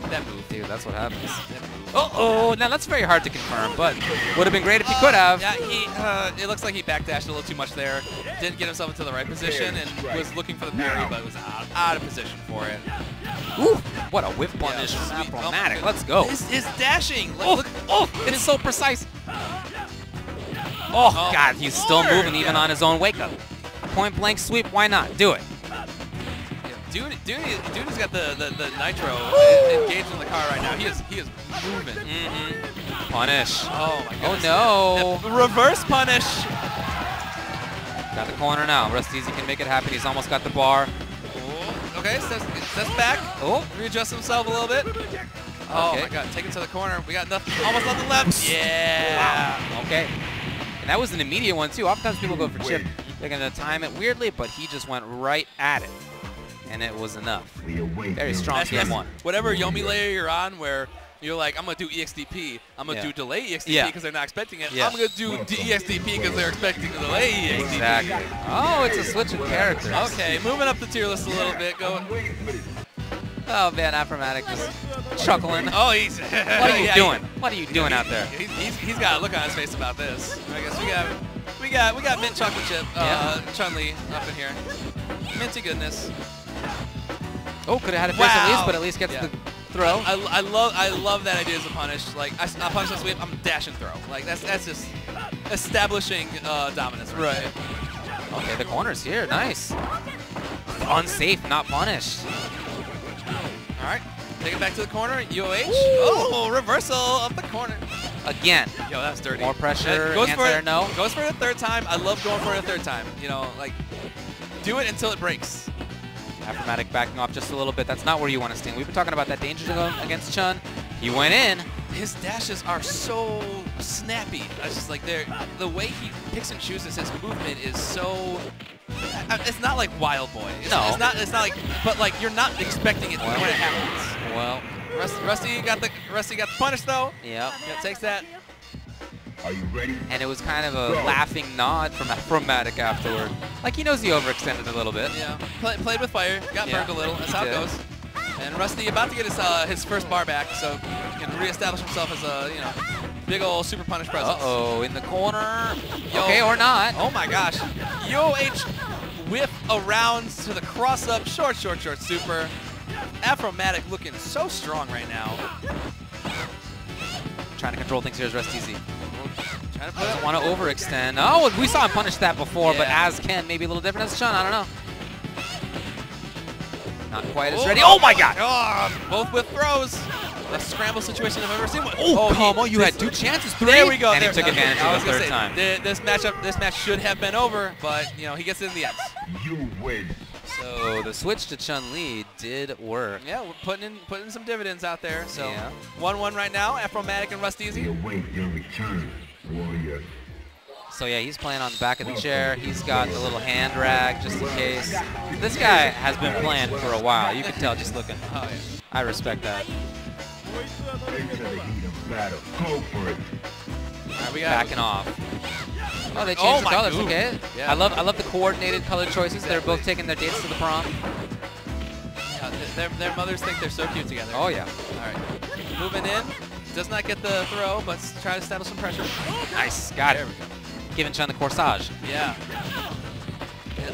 That move. Dude, that's what happens. Uh-oh. Now, that's very hard to confirm, but would have been great if he could have. Yeah, it looks like he backdashed a little too much there. Didn't get himself into the right position and was looking for the parry, but was out of position for it. Ooh, what a whiff punish from Aphromatic. Let's go. This is dashing. It's so precise. Oh, God, he's still moving even on his own wake-up. Point blank sweep, why not? Do it. Dude's got the nitro engaged in the car right now. He is moving. Mm-hmm. Punish. Oh my goodness. Oh no. Reverse punish. Got the corner now. RustEasy can make it happen. He's almost got the bar. Oh, okay, steps back. Oh, readjust himself a little bit. Oh my God, take it to the corner. We got nothing. Almost nothing left. Yeah. Wow. Okay. And that was an immediate one too. Oftentimes people go for chip. They're gonna time it weirdly, but he just went right at it. And it was enough. Very strong game one. Whatever Yomi layer you're on where you're like, I'm going to do EXDP. I'm going to do delay EXDP because they're not expecting it. I'm going to do EXDP because they're expecting delay EXDP. Exactly. Oh, it's a switch of characters. Okay, moving up the tier list a little bit. Oh, man, Aphromatic just chuckling. Oh, he's... What are you doing? What are you doing out there? He's got a look on his face about this. I guess we got mint chocolate chip Chun-Li up in here. Minty goodness. Oh, could have had a face at least, but at least gets the throw. I love that idea as a punish. Like I punch this whip, I'm dash and throw. Like that's just establishing dominance. Right. Okay, the corner's here. Nice. Unsafe, not punished. All right, take it back to the corner. UOH. Ooh. Oh, reversal of the corner. Again. Yo, that's dirty. More pressure. Goes for it. No. Goes for it a third time. I love going for it a third time. You know, like do it until it breaks. Aphromatic backing off just a little bit. That's not where you want to stand. We've been talking about that danger zone against Chun. He went in. His dashes are so snappy. It's just like the way he picks and chooses his movement is so. It's not like Wild Boy. It's not like. But like you're not expecting it when it happens. Well, Rusty got the punish though. Yeah. Takes that. Are you ready? And it was kind of a laughing nod from Aphromatic afterward. Like he knows he overextended a little bit. Yeah, played with fire, got burned a little. That's how it goes. And Rusty about to get his first bar back, so he can reestablish himself as a big old super punish presence. Uh-oh, in the corner. Yo. Okay, or not. Oh my gosh. UOH whiff around to the cross up, short super. Aphromatic looking so strong right now. Trying to control things here as RustEasy. Doesn't want to overextend. Oh, we saw him punish that before, but as Ken, maybe a little different as Shun, I don't know. Not quite as ready. Oh my god! Oh, both with throws. The scramble situation I've ever seen. Oh, Combo, you had two chances. Three. There we go. And he took advantage of the third time. This match should have been over, but you know, he gets it in the end. You win. So the switch to Chun-Li did work. Yeah, we're putting in some dividends out there. So 1-1 right now, Aphromatic and RustEasy. Await your return, warrior. So yeah, he's playing on the back of the chair. He's got the little hand rag just in case. This guy has been playing for a while. You can tell just looking. Oh, yeah. I respect that. Go for it. All right, we got backing off. Oh, they changed the colors, okay. Yeah. I love the coordinated color choices. Exactly. They're both taking their dates to the prom. Yeah, their mothers think they're so cute together. Oh, yeah. All right. Moving in. Does not get the throw, but try to establish some pressure. Nice. Got it. Giving Chun the corsage. Yeah.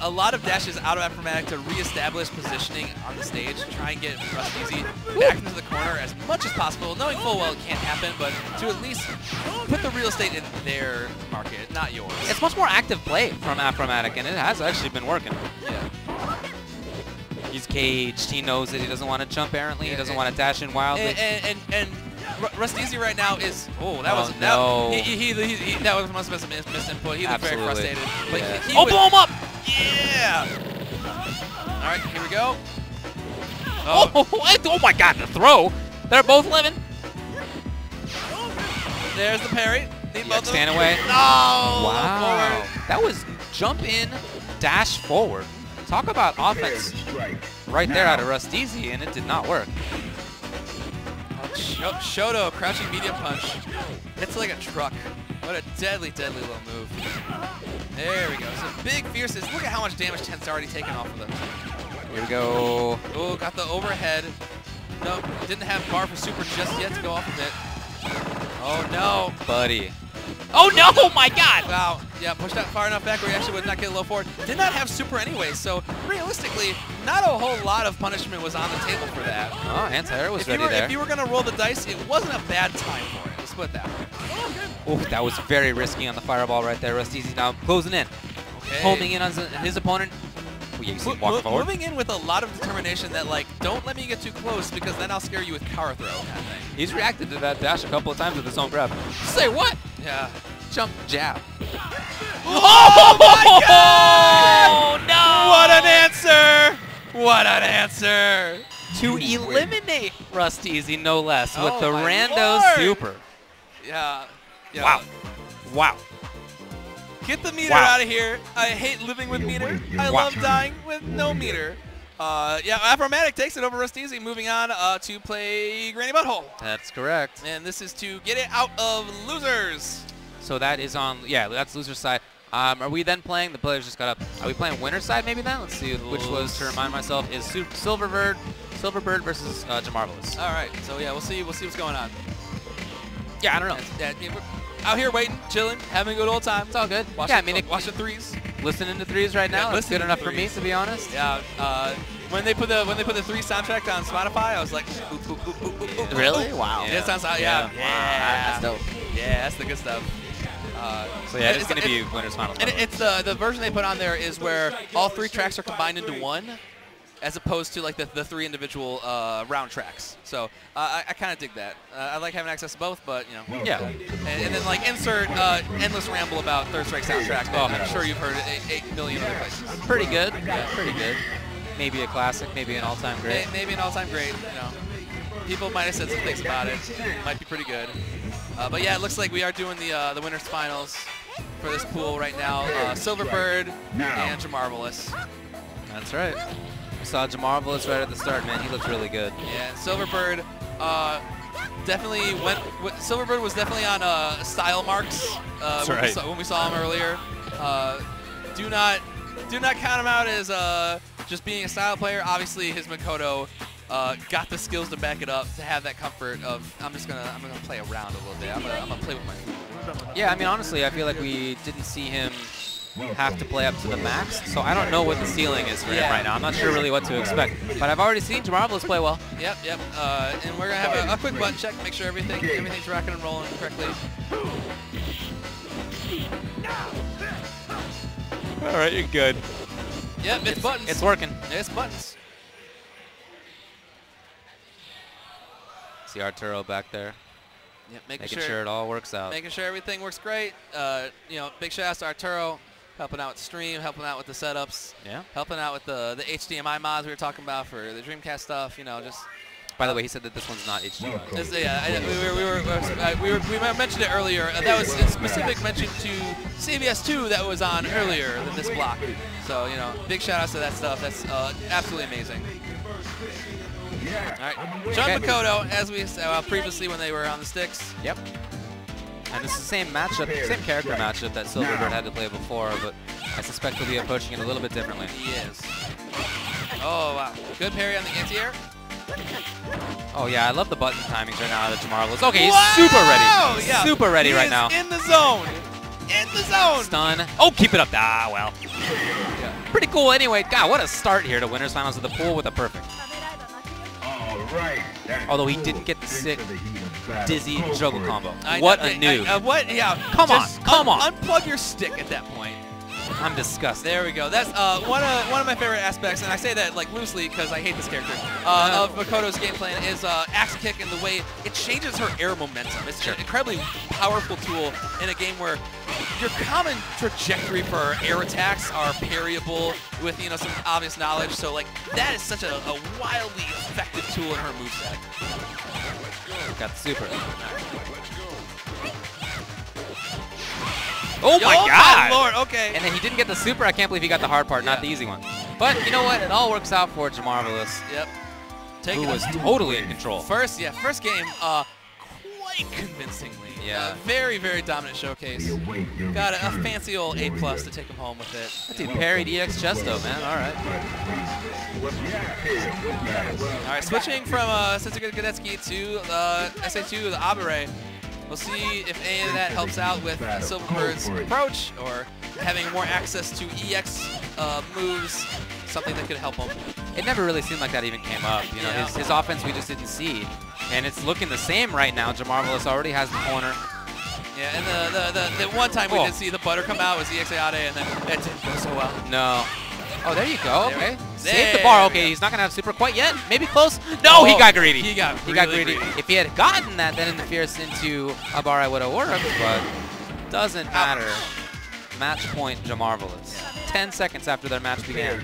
A lot of dashes out of Aphromatic to reestablish positionning on the stage. Try and get RustEasy back into the corner as much as possible, knowing full well it can't happen, but to at least put the real estate in their market, not yours. It's much more active play from Aphromatic, and it has actually been working. Yeah. He's caged. He knows that he doesn't want to jump errantly. He doesn't want to dash in wildly. And RustEasy right now is that was must have been some misinput. He looked very frustrated. But he blow him up! Yeah. All right, here we go. Oh. Oh my god, the throw! They're both living. There's the parry. Need both stand away. Oh, wow. That was jump in, dash forward. Talk about offense right there out of RustEasy, and it did not work. Shoto, crouching medium punch. Hits like a truck. What a deadly little move. There we go. So big fierces. Look at how much damage Ten's already taken off of them. Here we go. Oh, got the overhead. Nope. Didn't have bar for super just yet to go off of it. Oh no. Buddy. Oh no! Oh my god! Wow. Yeah, pushed out far enough back where he actually would not get low forward. Did not have super anyway, so realistically, not a whole lot of punishment was on the table for that. Oh, anti-air was ready there. If you were going to roll the dice, it wasn't a bad time for it. Let's put it that way. Oh, that was very risky on the fireball right there. RustEasy now closing in. Okay. Homing in on his opponent. Oh, yeah, you see him walk forward. Moving in with a lot of determination that, like, don't let me get too close because then I'll scare you with power throw. He's reacted to that dash a couple of times with his own grab. Say what? Yeah. Jump jab. Oh my god! Oh no! What an answer! What an answer! To eliminate RustEasy, no less, with the rando super. Yeah. Wow. Wow. Get the meter out of here. I hate living with meter. I love dying with no meter. Yeah, Aphromatic takes it over RustEasy, moving on to play Granny Butthole. That's correct. And this is to get it out of losers. So that is on, yeah, that's loser's side. Are we then playing, the players just got up, are we playing winner's side maybe then? Let's see, which was, to remind myself, is Silverbird versus Jamarvelous. All right, so yeah, we'll see what's going on. Yeah, I don't know. We're out here waiting, chilling, having a good old time. It's all good. Watching threes. Listening to threes right now. That's good enough for me, to be honest. Yeah. When they put the three soundtrack on Spotify, I was like, ooh. Really? Wow. Yeah. Wow. That's dope. Yeah, that's the good stuff. So yeah, it's going to be winner's final. And it's the version they put on there is where all three tracks are combined into one, as opposed to like the three individual round tracks. So I kind of dig that. I like having access to both, but you know. Yeah. And then like insert endless ramble about Third Strike soundtrack. Oh, I'm sure you've heard it 8 million other places. Pretty good. Yeah, pretty good. Maybe a classic. Maybe an all-time great. Maybe an all-time great. You know, people might have said some things about it. It might be pretty good. But yeah, it looks like we are doing the winners finals for this pool right now. Silverbird and Jamarvelous. That's right. We saw Jamarvelous right at the start, man. He looks really good. Yeah, Silverbird Definitely went. Silverbird was definitely on style marks when we saw him earlier. Do not count him out as just being a style player. Obviously, his Makoto got the skills to back it up, to have that comfort of I'm gonna play around a little bit. I'm gonna play with my. Yeah, I mean, honestly, I feel like we didn't see him have to play up to the max, so I don't know what the ceiling is for him right now. I'm not sure really what to expect, but I've already seen Jamarvelous play well. Yep, yep. And we're gonna have a quick button check, make sure everything's rocking and rolling correctly. All right, you're good. Yep, it's buttons. It's working. It's buttons. See Arturo back there. Yep, making sure it all works out. Making sure everything works great. You know, big shout out to Arturo, helping out with stream, helping out with the setups, helping out with the HDMI mods we were talking about for the Dreamcast stuff. You know, just. By the way, he said that this one's not HDMI. This, we mentioned it earlier. That was a specific mention to CBS2 that was on earlier than this block. So you know, big shout outs to that stuff. That's absolutely amazing. All right, John Makoto, as we saw previously when they were on the sticks. Yep. And it's the same matchup, same character matchup that Silverbird had to play before, but I suspect he'll be approaching it a little bit differently. He is. Oh, wow. Good parry on the anti-air. Oh, yeah, I love the button timings right now that Jamarvelous. Okay, he's super ready. He's super ready right now. In the zone. In the zone. Stun. Oh, keep it up. Ah, well. Yeah. Pretty cool anyway. God, what a start here to Winners Finals of the Pool with a perfect. Right. Although he didn't get the sick dizzy juggle combo. What a noob. What? Yeah. Come on. Unplug your stick at that point. I'm disgusted. There we go. That's one of my favorite aspects, and I say that like loosely because I hate this character. Of Makoto's game plan is axe kick and the way it changes her air momentum. It's an incredibly powerful tool in a game where your common trajectory for air attacks are parryable with some obvious knowledge. So like that is such a wildly effective tool in her moveset. Got the super. Oh my God! My Lord, okay. And then he didn't get the super. I can't believe he got the hard part, not the easy one. But you know what? It all works out for Jamarvelous. Yep. Who was totally in control. First game, quite convincingly. Yeah. Very, very dominant showcase. Got a fancy old A+ to take him home with it. That dude parried EX Chesto, man. All right. All right, switching from Setsuga Gadetsky to SA2, the Abure. We'll see if any of that helps out with Silverbird's approach or having more access to EX moves, something that could help him. It never really seemed like that even came up. You know, his offense we just didn't see. And it's looking the same right now. Jamarvelous already has the corner. Yeah, and the one time we did see the butter come out was EX Aade, and then that didn't go so well. No. Oh, there you go. Okay. Save the bar. Okay, he's not going to have super quite yet. Maybe close. No, he got greedy. He got really greedy. If he had gotten that, then in the Fierce into a bar, I would have worked, but doesn't matter. Match point Jamarvelous. 10 seconds after their match began.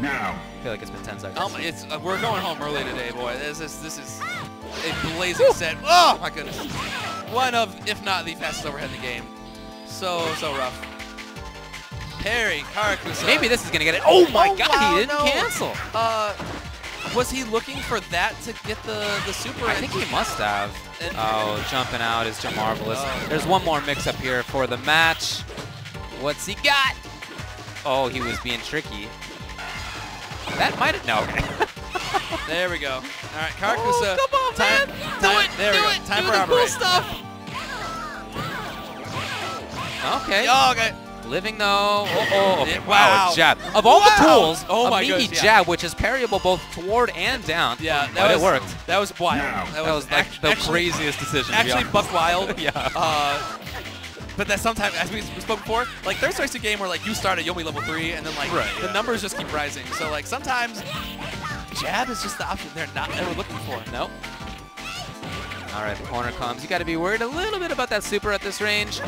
Now. I feel like it's been 10 seconds. We're going home early today, boy. This is a blazing set. Oh, my goodness. One of, if not the fastest overhead in the game. So rough. Parry, Karakusa. Maybe this is going to get it. Oh my God, wow, he didn't cancel. Was he looking for that to get the super? I think he must have. Oh, jumping out is Jamarvelous. There's one more mix-up here for the match. What's he got? Oh, he was being tricky. That might have... No. There we go. All right, Karakusa. Come on, man. Do it. Time for cool stuff. Okay. Oh, okay. Living though. Okay. Wow, a jab. Of all the tools, a meaty jab, which is parryable both toward and down. Yeah, it worked. That was wild. That was like the craziest decision. Actually, buck wild. Yeah. But that sometimes, as we spoke before, like there's a game where like you start at Yomi level 3, and then like the numbers just keep rising. So like sometimes jab is just the option they're not ever looking for. Nope. All right, the corner comes. You got to be worried a little bit about that super at this range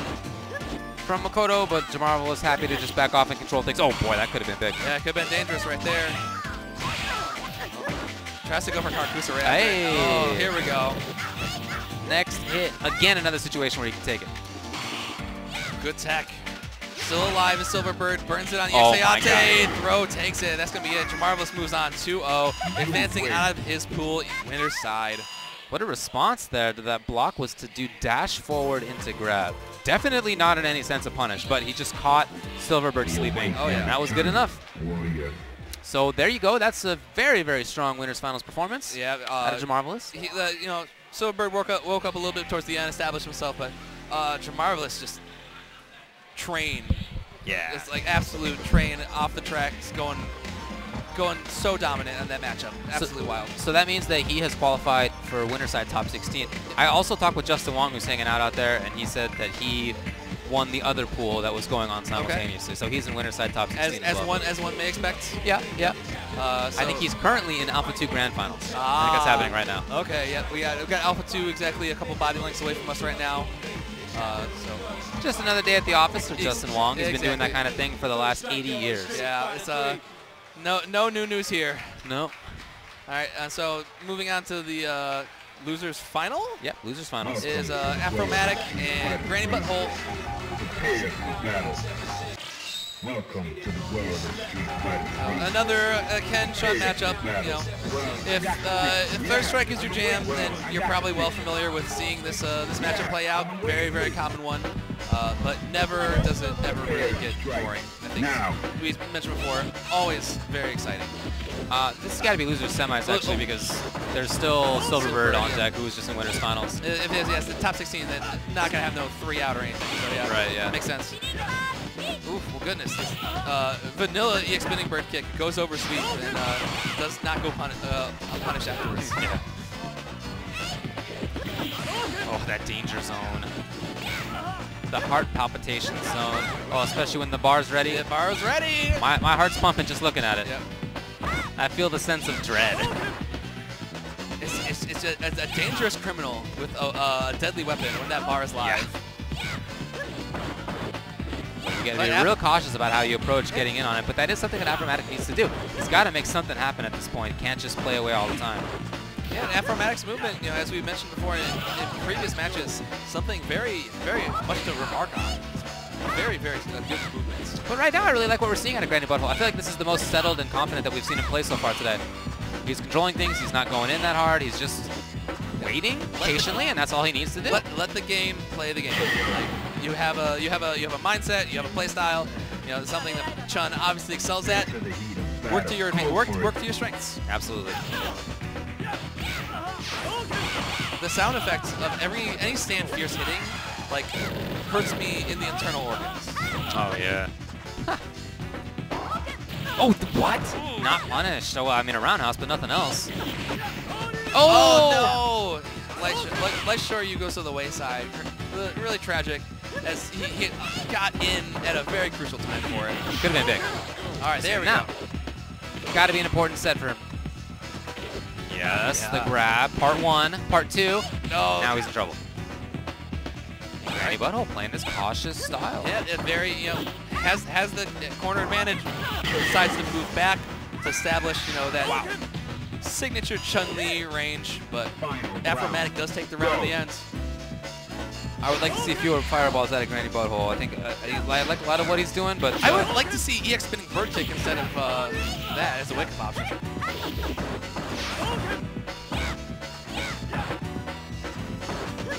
from Makoto, but Jamarvelous was happy to just back off and control things. Oh boy, that could have been big. Yeah, it could have been dangerous right there. Tries to go for Karakusa right after. Oh, here we go. Next hit. Again, another situation where you can take it. Good tech. Still alive is Silverbird. Burns it on Yexayate. Throw takes it. That's going to be it. Jamarvelous moves on 2-0. Advancing out of his pool. Winner's side. What a response there to that block was to do dash forward into grab. Definitely not in any sense a punish, but he just caught Silverbird sleeping. Oh yeah, that was good enough. So there you go. That's a very, very strong winners finals performance. Yeah, out of Jamarvelous. He, you know, Silverbird woke up a little bit towards the end, established himself, but Jamarvelous just train. Yeah. It's like absolute train off the tracks, going so dominant in that matchup. Absolutely wild. So that means that he has qualified for Winterside Top 16. I also talked with Justin Wong, who's hanging out there, and he said that he won the other pool that was going on simultaneously. Okay. So he's in Winterside Top 16 as well. As one may expect? Yeah, yeah. So I think he's currently in Alpha 2 Grand Finals. I think that's happening right now. Okay, yeah. We've got Alpha 2 exactly a couple body lengths away from us right now. So just another day at the office with Justin Wong. He's been doing that kind of thing for the last 80 years. Yeah, it's no new news here. No. All right, so moving on to the losers final. Yep, losers final is Aphromatic and Granny Butthole. Welcome to the world of Street Fighter III. Another Ken Shun matchup. You know, if Third Strike is your jam, then you're probably well familiar with seeing this this matchup play out. Very, very common one, but does it ever really get boring. I think we mentioned before, always very exciting. This has got to be losers semis actually, because there's still Silverbird on deck, who was just in winners finals. If it is, yes, the top 16, then not gonna have no 3-out or anything. So yeah, right, yeah, makes sense. Oof, well goodness, this vanilla EX spinning bird kick goes over sweep and does not go unpunished afterwards. Yeah. Oh, that danger zone. The heart palpitation zone. Oh, especially when the bar's ready. The bar's ready! My heart's pumping just looking at it. Yep. I feel the sense of dread. It's a dangerous criminal with a deadly weapon when that bar is live. Yeah. You gotta be real cautious about how you approach getting in on it, but that is something that Aphromatic needs to do. He's gotta make something happen at this point. Can't just play away all the time. Yeah, and Aphromatic's movement, you know, as we mentioned before in previous matches, something very, very much to remark on. Very, very good movements. But right now I really like what we're seeing out of Granny Butthole. I feel like this is the most settled and confident that we've seen him play so far today. He's controlling things, he's not going in that hard, he's just waiting patiently, and that's all he needs to do. Let the game play the game. You have a mindset, you have a play style, you know, something that Chun obviously excels at. Work to your work to your strengths. Absolutely. The sound effects of any stand fierce hitting, like, hurts me in the internal organs. Oh yeah. Huh. Oh, what? Ooh. Not punished. Oh, I mean a roundhouse, but nothing else. Oh, no! Let's show you goes to the wayside. Really tragic, as he got in at a very crucial time for it. Could have been big. All right, there we go. Got to be an important set for him. Yes, the grab. Part one, part two. No. Now he's in trouble. Granny Butthole playing this cautious style. Yeah, very, you know, has the corner advantage. Decides to move back to establish, you know, that signature Chun-Li range, but Aphromatic does take the round at the end. I would like to see fewer fireballs out of Granny Butthole. I think I like a lot of what he's doing, but I would like to see EX spinning bird kick instead of that as a wake-up option. Oh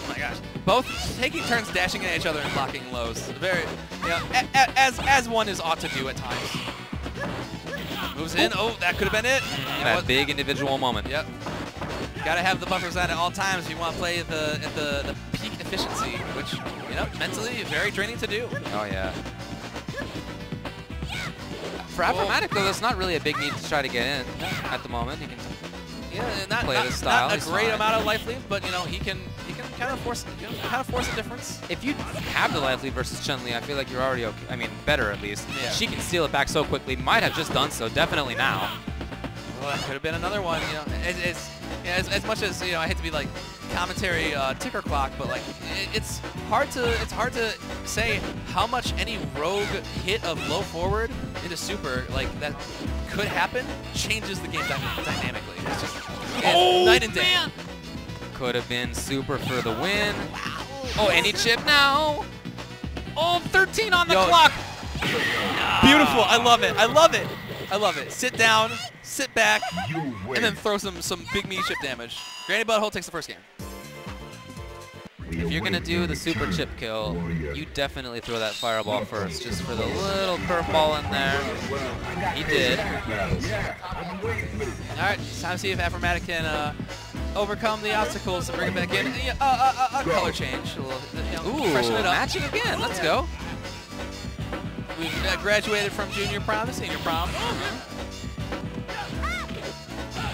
my gosh! Both taking turns dashing at each other and blocking lows. Very, you know, as one is ought to do at times. Moves in. Oh, that could have been it. That big individual moment. Yep. Gotta have the buffers out at all times if you want to play at the efficiency, which, you know, mentally very draining to do. Oh yeah. For Aphromatic though, there's not really a big need to try to get in at the moment. He can play this style. Not a great amount of life lead, but you know he can kind of force a difference. If you have the life lead versus Chun Li, I feel like you're already okay. I mean, better at least. Yeah. She can steal it back so quickly. Might have just done so. Definitely now. Well, that could have been another one. You know, as much as, you know, I hate to be like commentary ticker clock, but like it's hard to say how much any rogue hit of low forward into super like that could happen changes the game dynamically. It's just night and day. Man. Could have been super for the win. Oh, any chip now. Oh, 13 on the clock. Beautiful. I love it. I love it. I love it. Sit down, sit back, and then throw some big meat chip damage. Granny Butthole takes the first game. If you're going to do the super chip kill, you definitely throw that fireball first, just for the little curveball in there. He did. Alright, time to see if Aphromatic can overcome the obstacles and bring it back in. Color change. A little, freshen it up. Matching again. Let's go. We've graduated from junior prom to senior prom.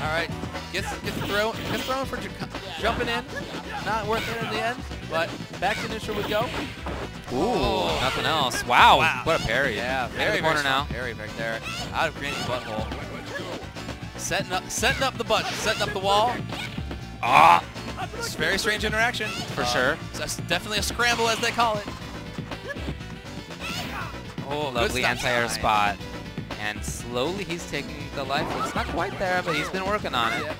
Alright, gets thrown for jumping in. Not worth it in the end, but back to neutral we go. Ooh, nothing else. Wow, what a parry. Yeah, very corner now. Parry back there. Out of Granny Butthole. Setting up the button, setting up the wall. Ah, it's a very strange interaction for sure. That's definitely a scramble as they call it. Oh, lovely anti-air spot. And slowly he's taking the life. It's not quite there, but he's been working on it.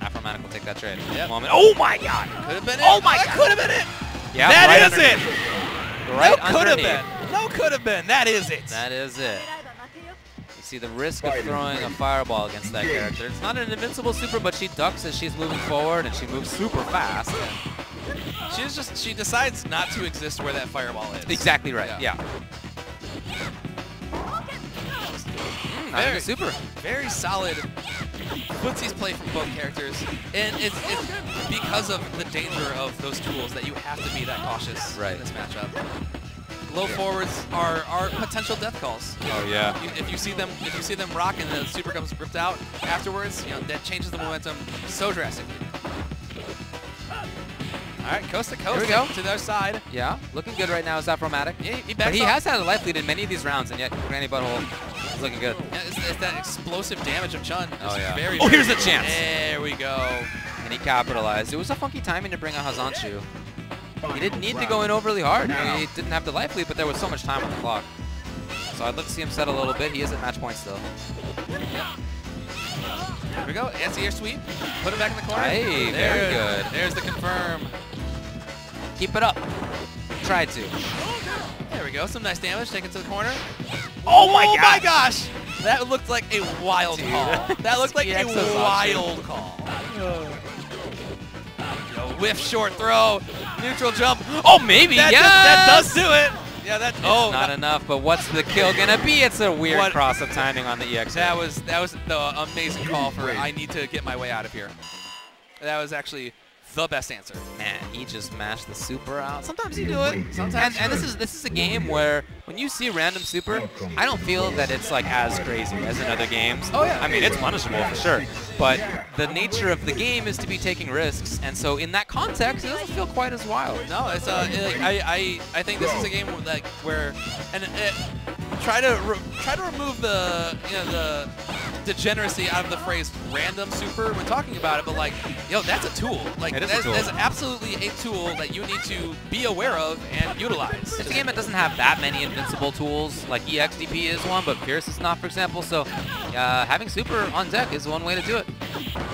Aphromatic will take that trade. Yep. Moment. Oh my god! Could have been it. Oh my god! That could have been it! Yeah, that is it! Right underneath. No could have been. That is it. That is it. You see the risk of throwing a fireball against that character. It's not an invincible super, but she ducks as she's moving forward, and she moves super fast. She decides not to exist where that fireball is. Exactly right, yeah. Very super. Very solid footsies play from both characters. And it's because of the danger of those tools that you have to be that cautious in this matchup. Low forwards are potential death calls. Oh yeah. If you see them rock and the super comes ripped out afterwards, you know, that changes the momentum so drastically. All right, coast to coast. Here we go. To the other side. Yeah, looking good right now is Aphromatic. Yeah, he has had a life lead in many of these rounds, and yet Granny Butthole is looking good. Yeah, it's that explosive damage of Chun. Very, very here's a chance. There we go. And he capitalized. It was a funky timing to bring a Hazanchu. He didn't need to go in overly hard. He didn't have the life lead, but there was so much time on the clock. So I'd love to see him set a little bit. He is at match point still. Yeah. There we go. That's air sweep. Put it back in the corner. Hey, very good. There's the confirm. Keep it up. Try to. There we go. Some nice damage. Take it to the corner. Oh my gosh! That looked like a wild call. That looked like a wild call. Whiff, short throw, neutral jump. Oh, maybe. Yeah, that does do it. Yeah, that's not enough. But what's the kill gonna be? It's a weird cross-up timing on the EX. That was the amazing call for I need to get my way out of here. That was actually the best answer. Man, he just mashed the super out. Sometimes you do it. Sometimes. And this is a game where when you see random super, I don't feel that it's like as crazy as in other games. Oh yeah. I mean, it's punishable for sure. But the nature of the game is to be taking risks, and so in that context, it doesn't feel quite as wild. No, it's I think this is a game where, like try to remove the the degeneracy out of the phrase random super when talking about it, but like, yo, that's a tool. Like that's absolutely a tool that you need to be aware of and utilize. It's a game that doesn't have that many invincible tools. Like EXDP is one, but Pierce is not, for example. So having super on deck is one way to do it.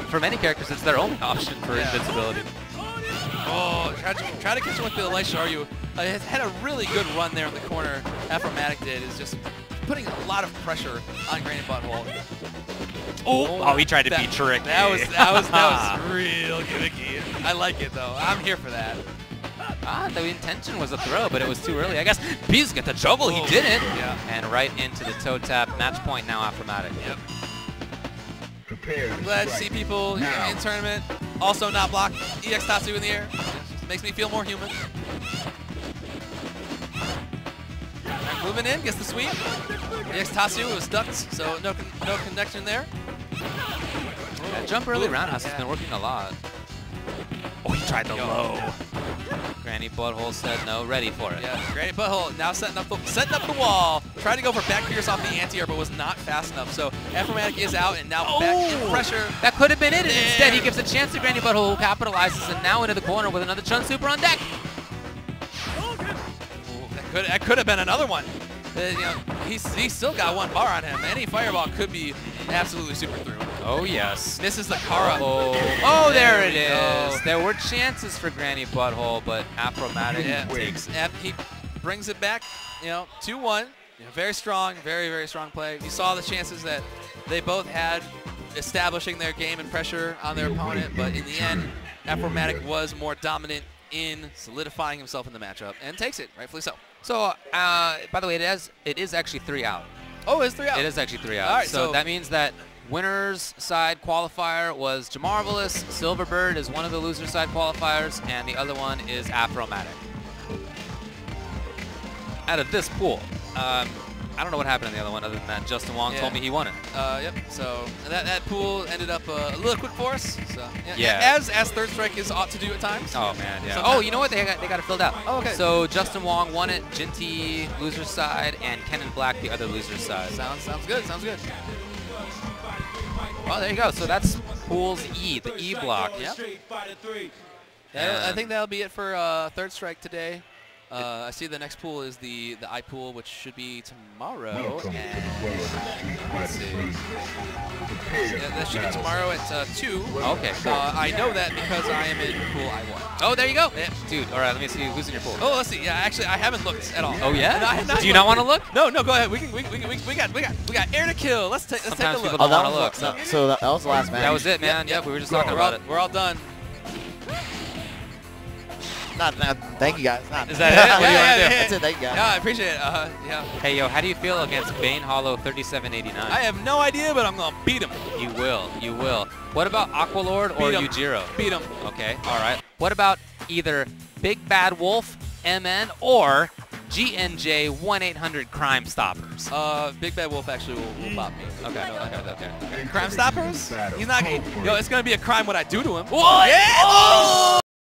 For many characters, it's their only option for invincibility. Oh, try to catch him with the light show. It had a really good run there in the corner. Aphromatic is just putting a lot of pressure on Granny Butthole. Oh, he tried to be tricky. That was real gimmicky. I like it though. I'm here for that. The intention was a throw, but it was too early. I guess B's got the trouble. He didn't. Yeah. And right into the toe tap. Match point now, Aphromatic. Yep. I'm glad to see people in tournament also not block EX Tatsu in the air. It makes me feel more human. Right, moving in, gets the sweep. EX Tatsu was ducked, so no connection there. That jump early roundhouse has been working a lot. Oh, he tried the low. Granny Butthole said no, ready for it. Yeah, Granny Butthole now setting up the wall. Tried to go for back pierce off the anti-air, but was not fast enough. So Aphromatic is out, and now back pressure. That could have been it. Instead, he gives a chance to Granny Butthole, who capitalizes, and now into the corner with another Chun Super on deck. That could have been another one. He's still got one bar on him. Any fireball could be absolutely super through. Oh, yes. This is the Kara. Oh, there it is. There were chances for Granny Butthole, but Aphromatic takes it. He brings it back, 2-1. You know, very strong, very, very strong play. You saw the chances that they both had establishing their game and pressure on their opponent, but in the end, Aphromatic was more dominant in solidifying himself in the matchup and takes it, rightfully so. So, by the way, it is actually 3-out. Oh, it's 3-out. It is actually 3-out. All right, so that means that winner's side qualifier was Jamarvelous. Silverbird is one of the loser side qualifiers, and the other one is Aphromatic. Out of this pool, I don't know what happened in the other one other than that Justin Wong told me he won it. Yep, so that pool ended up a little quick for us. So, yeah. As Third Strike is ought to do at times. Oh, man, yeah. Sometimes. Oh, you know what? They got it filled out. Oh, okay. So Justin Wong won it, Jinty loser's side, and Kenan Black the other loser's side. Sounds good, sounds good. Well, there you go. So that's Pools E, the E block. Yep. I think that'll be it for Third Strike today. I see the next pool is the I pool, which should be tomorrow. Let's see. Yeah, that should be tomorrow at 2. Okay. I know that because I am in pool I1. Oh, there you go. Yeah. Dude, all right, let me see who's in your pool. Oh, let's see. Yeah, actually, I haven't looked at all. Oh, yeah? No, I have not. Do you not want to look? No, no, go ahead. We got air to kill. Let's take a look. Sometimes people don't want to look. So that was the last match. That was it, man. Yep, we were just talking about it. We're all done. Thank you guys. Is that it? What do you want to do? That's it, thank you guys. No, I appreciate it. Hey, yo, how do you feel against Bane Hollow 3789? I have no idea, but I'm going to beat him. You will. You will. What about Aqualord or Yujiro? Beat him. Okay, all right. What about either Big Bad Wolf, MN, or GNJ 1-800 Crime Stoppers? Big Bad Wolf actually will bop me. Okay. Crime Stoppers? He's not. Yo, it's going to be a crime what I do to him. What? Yeah! Oh!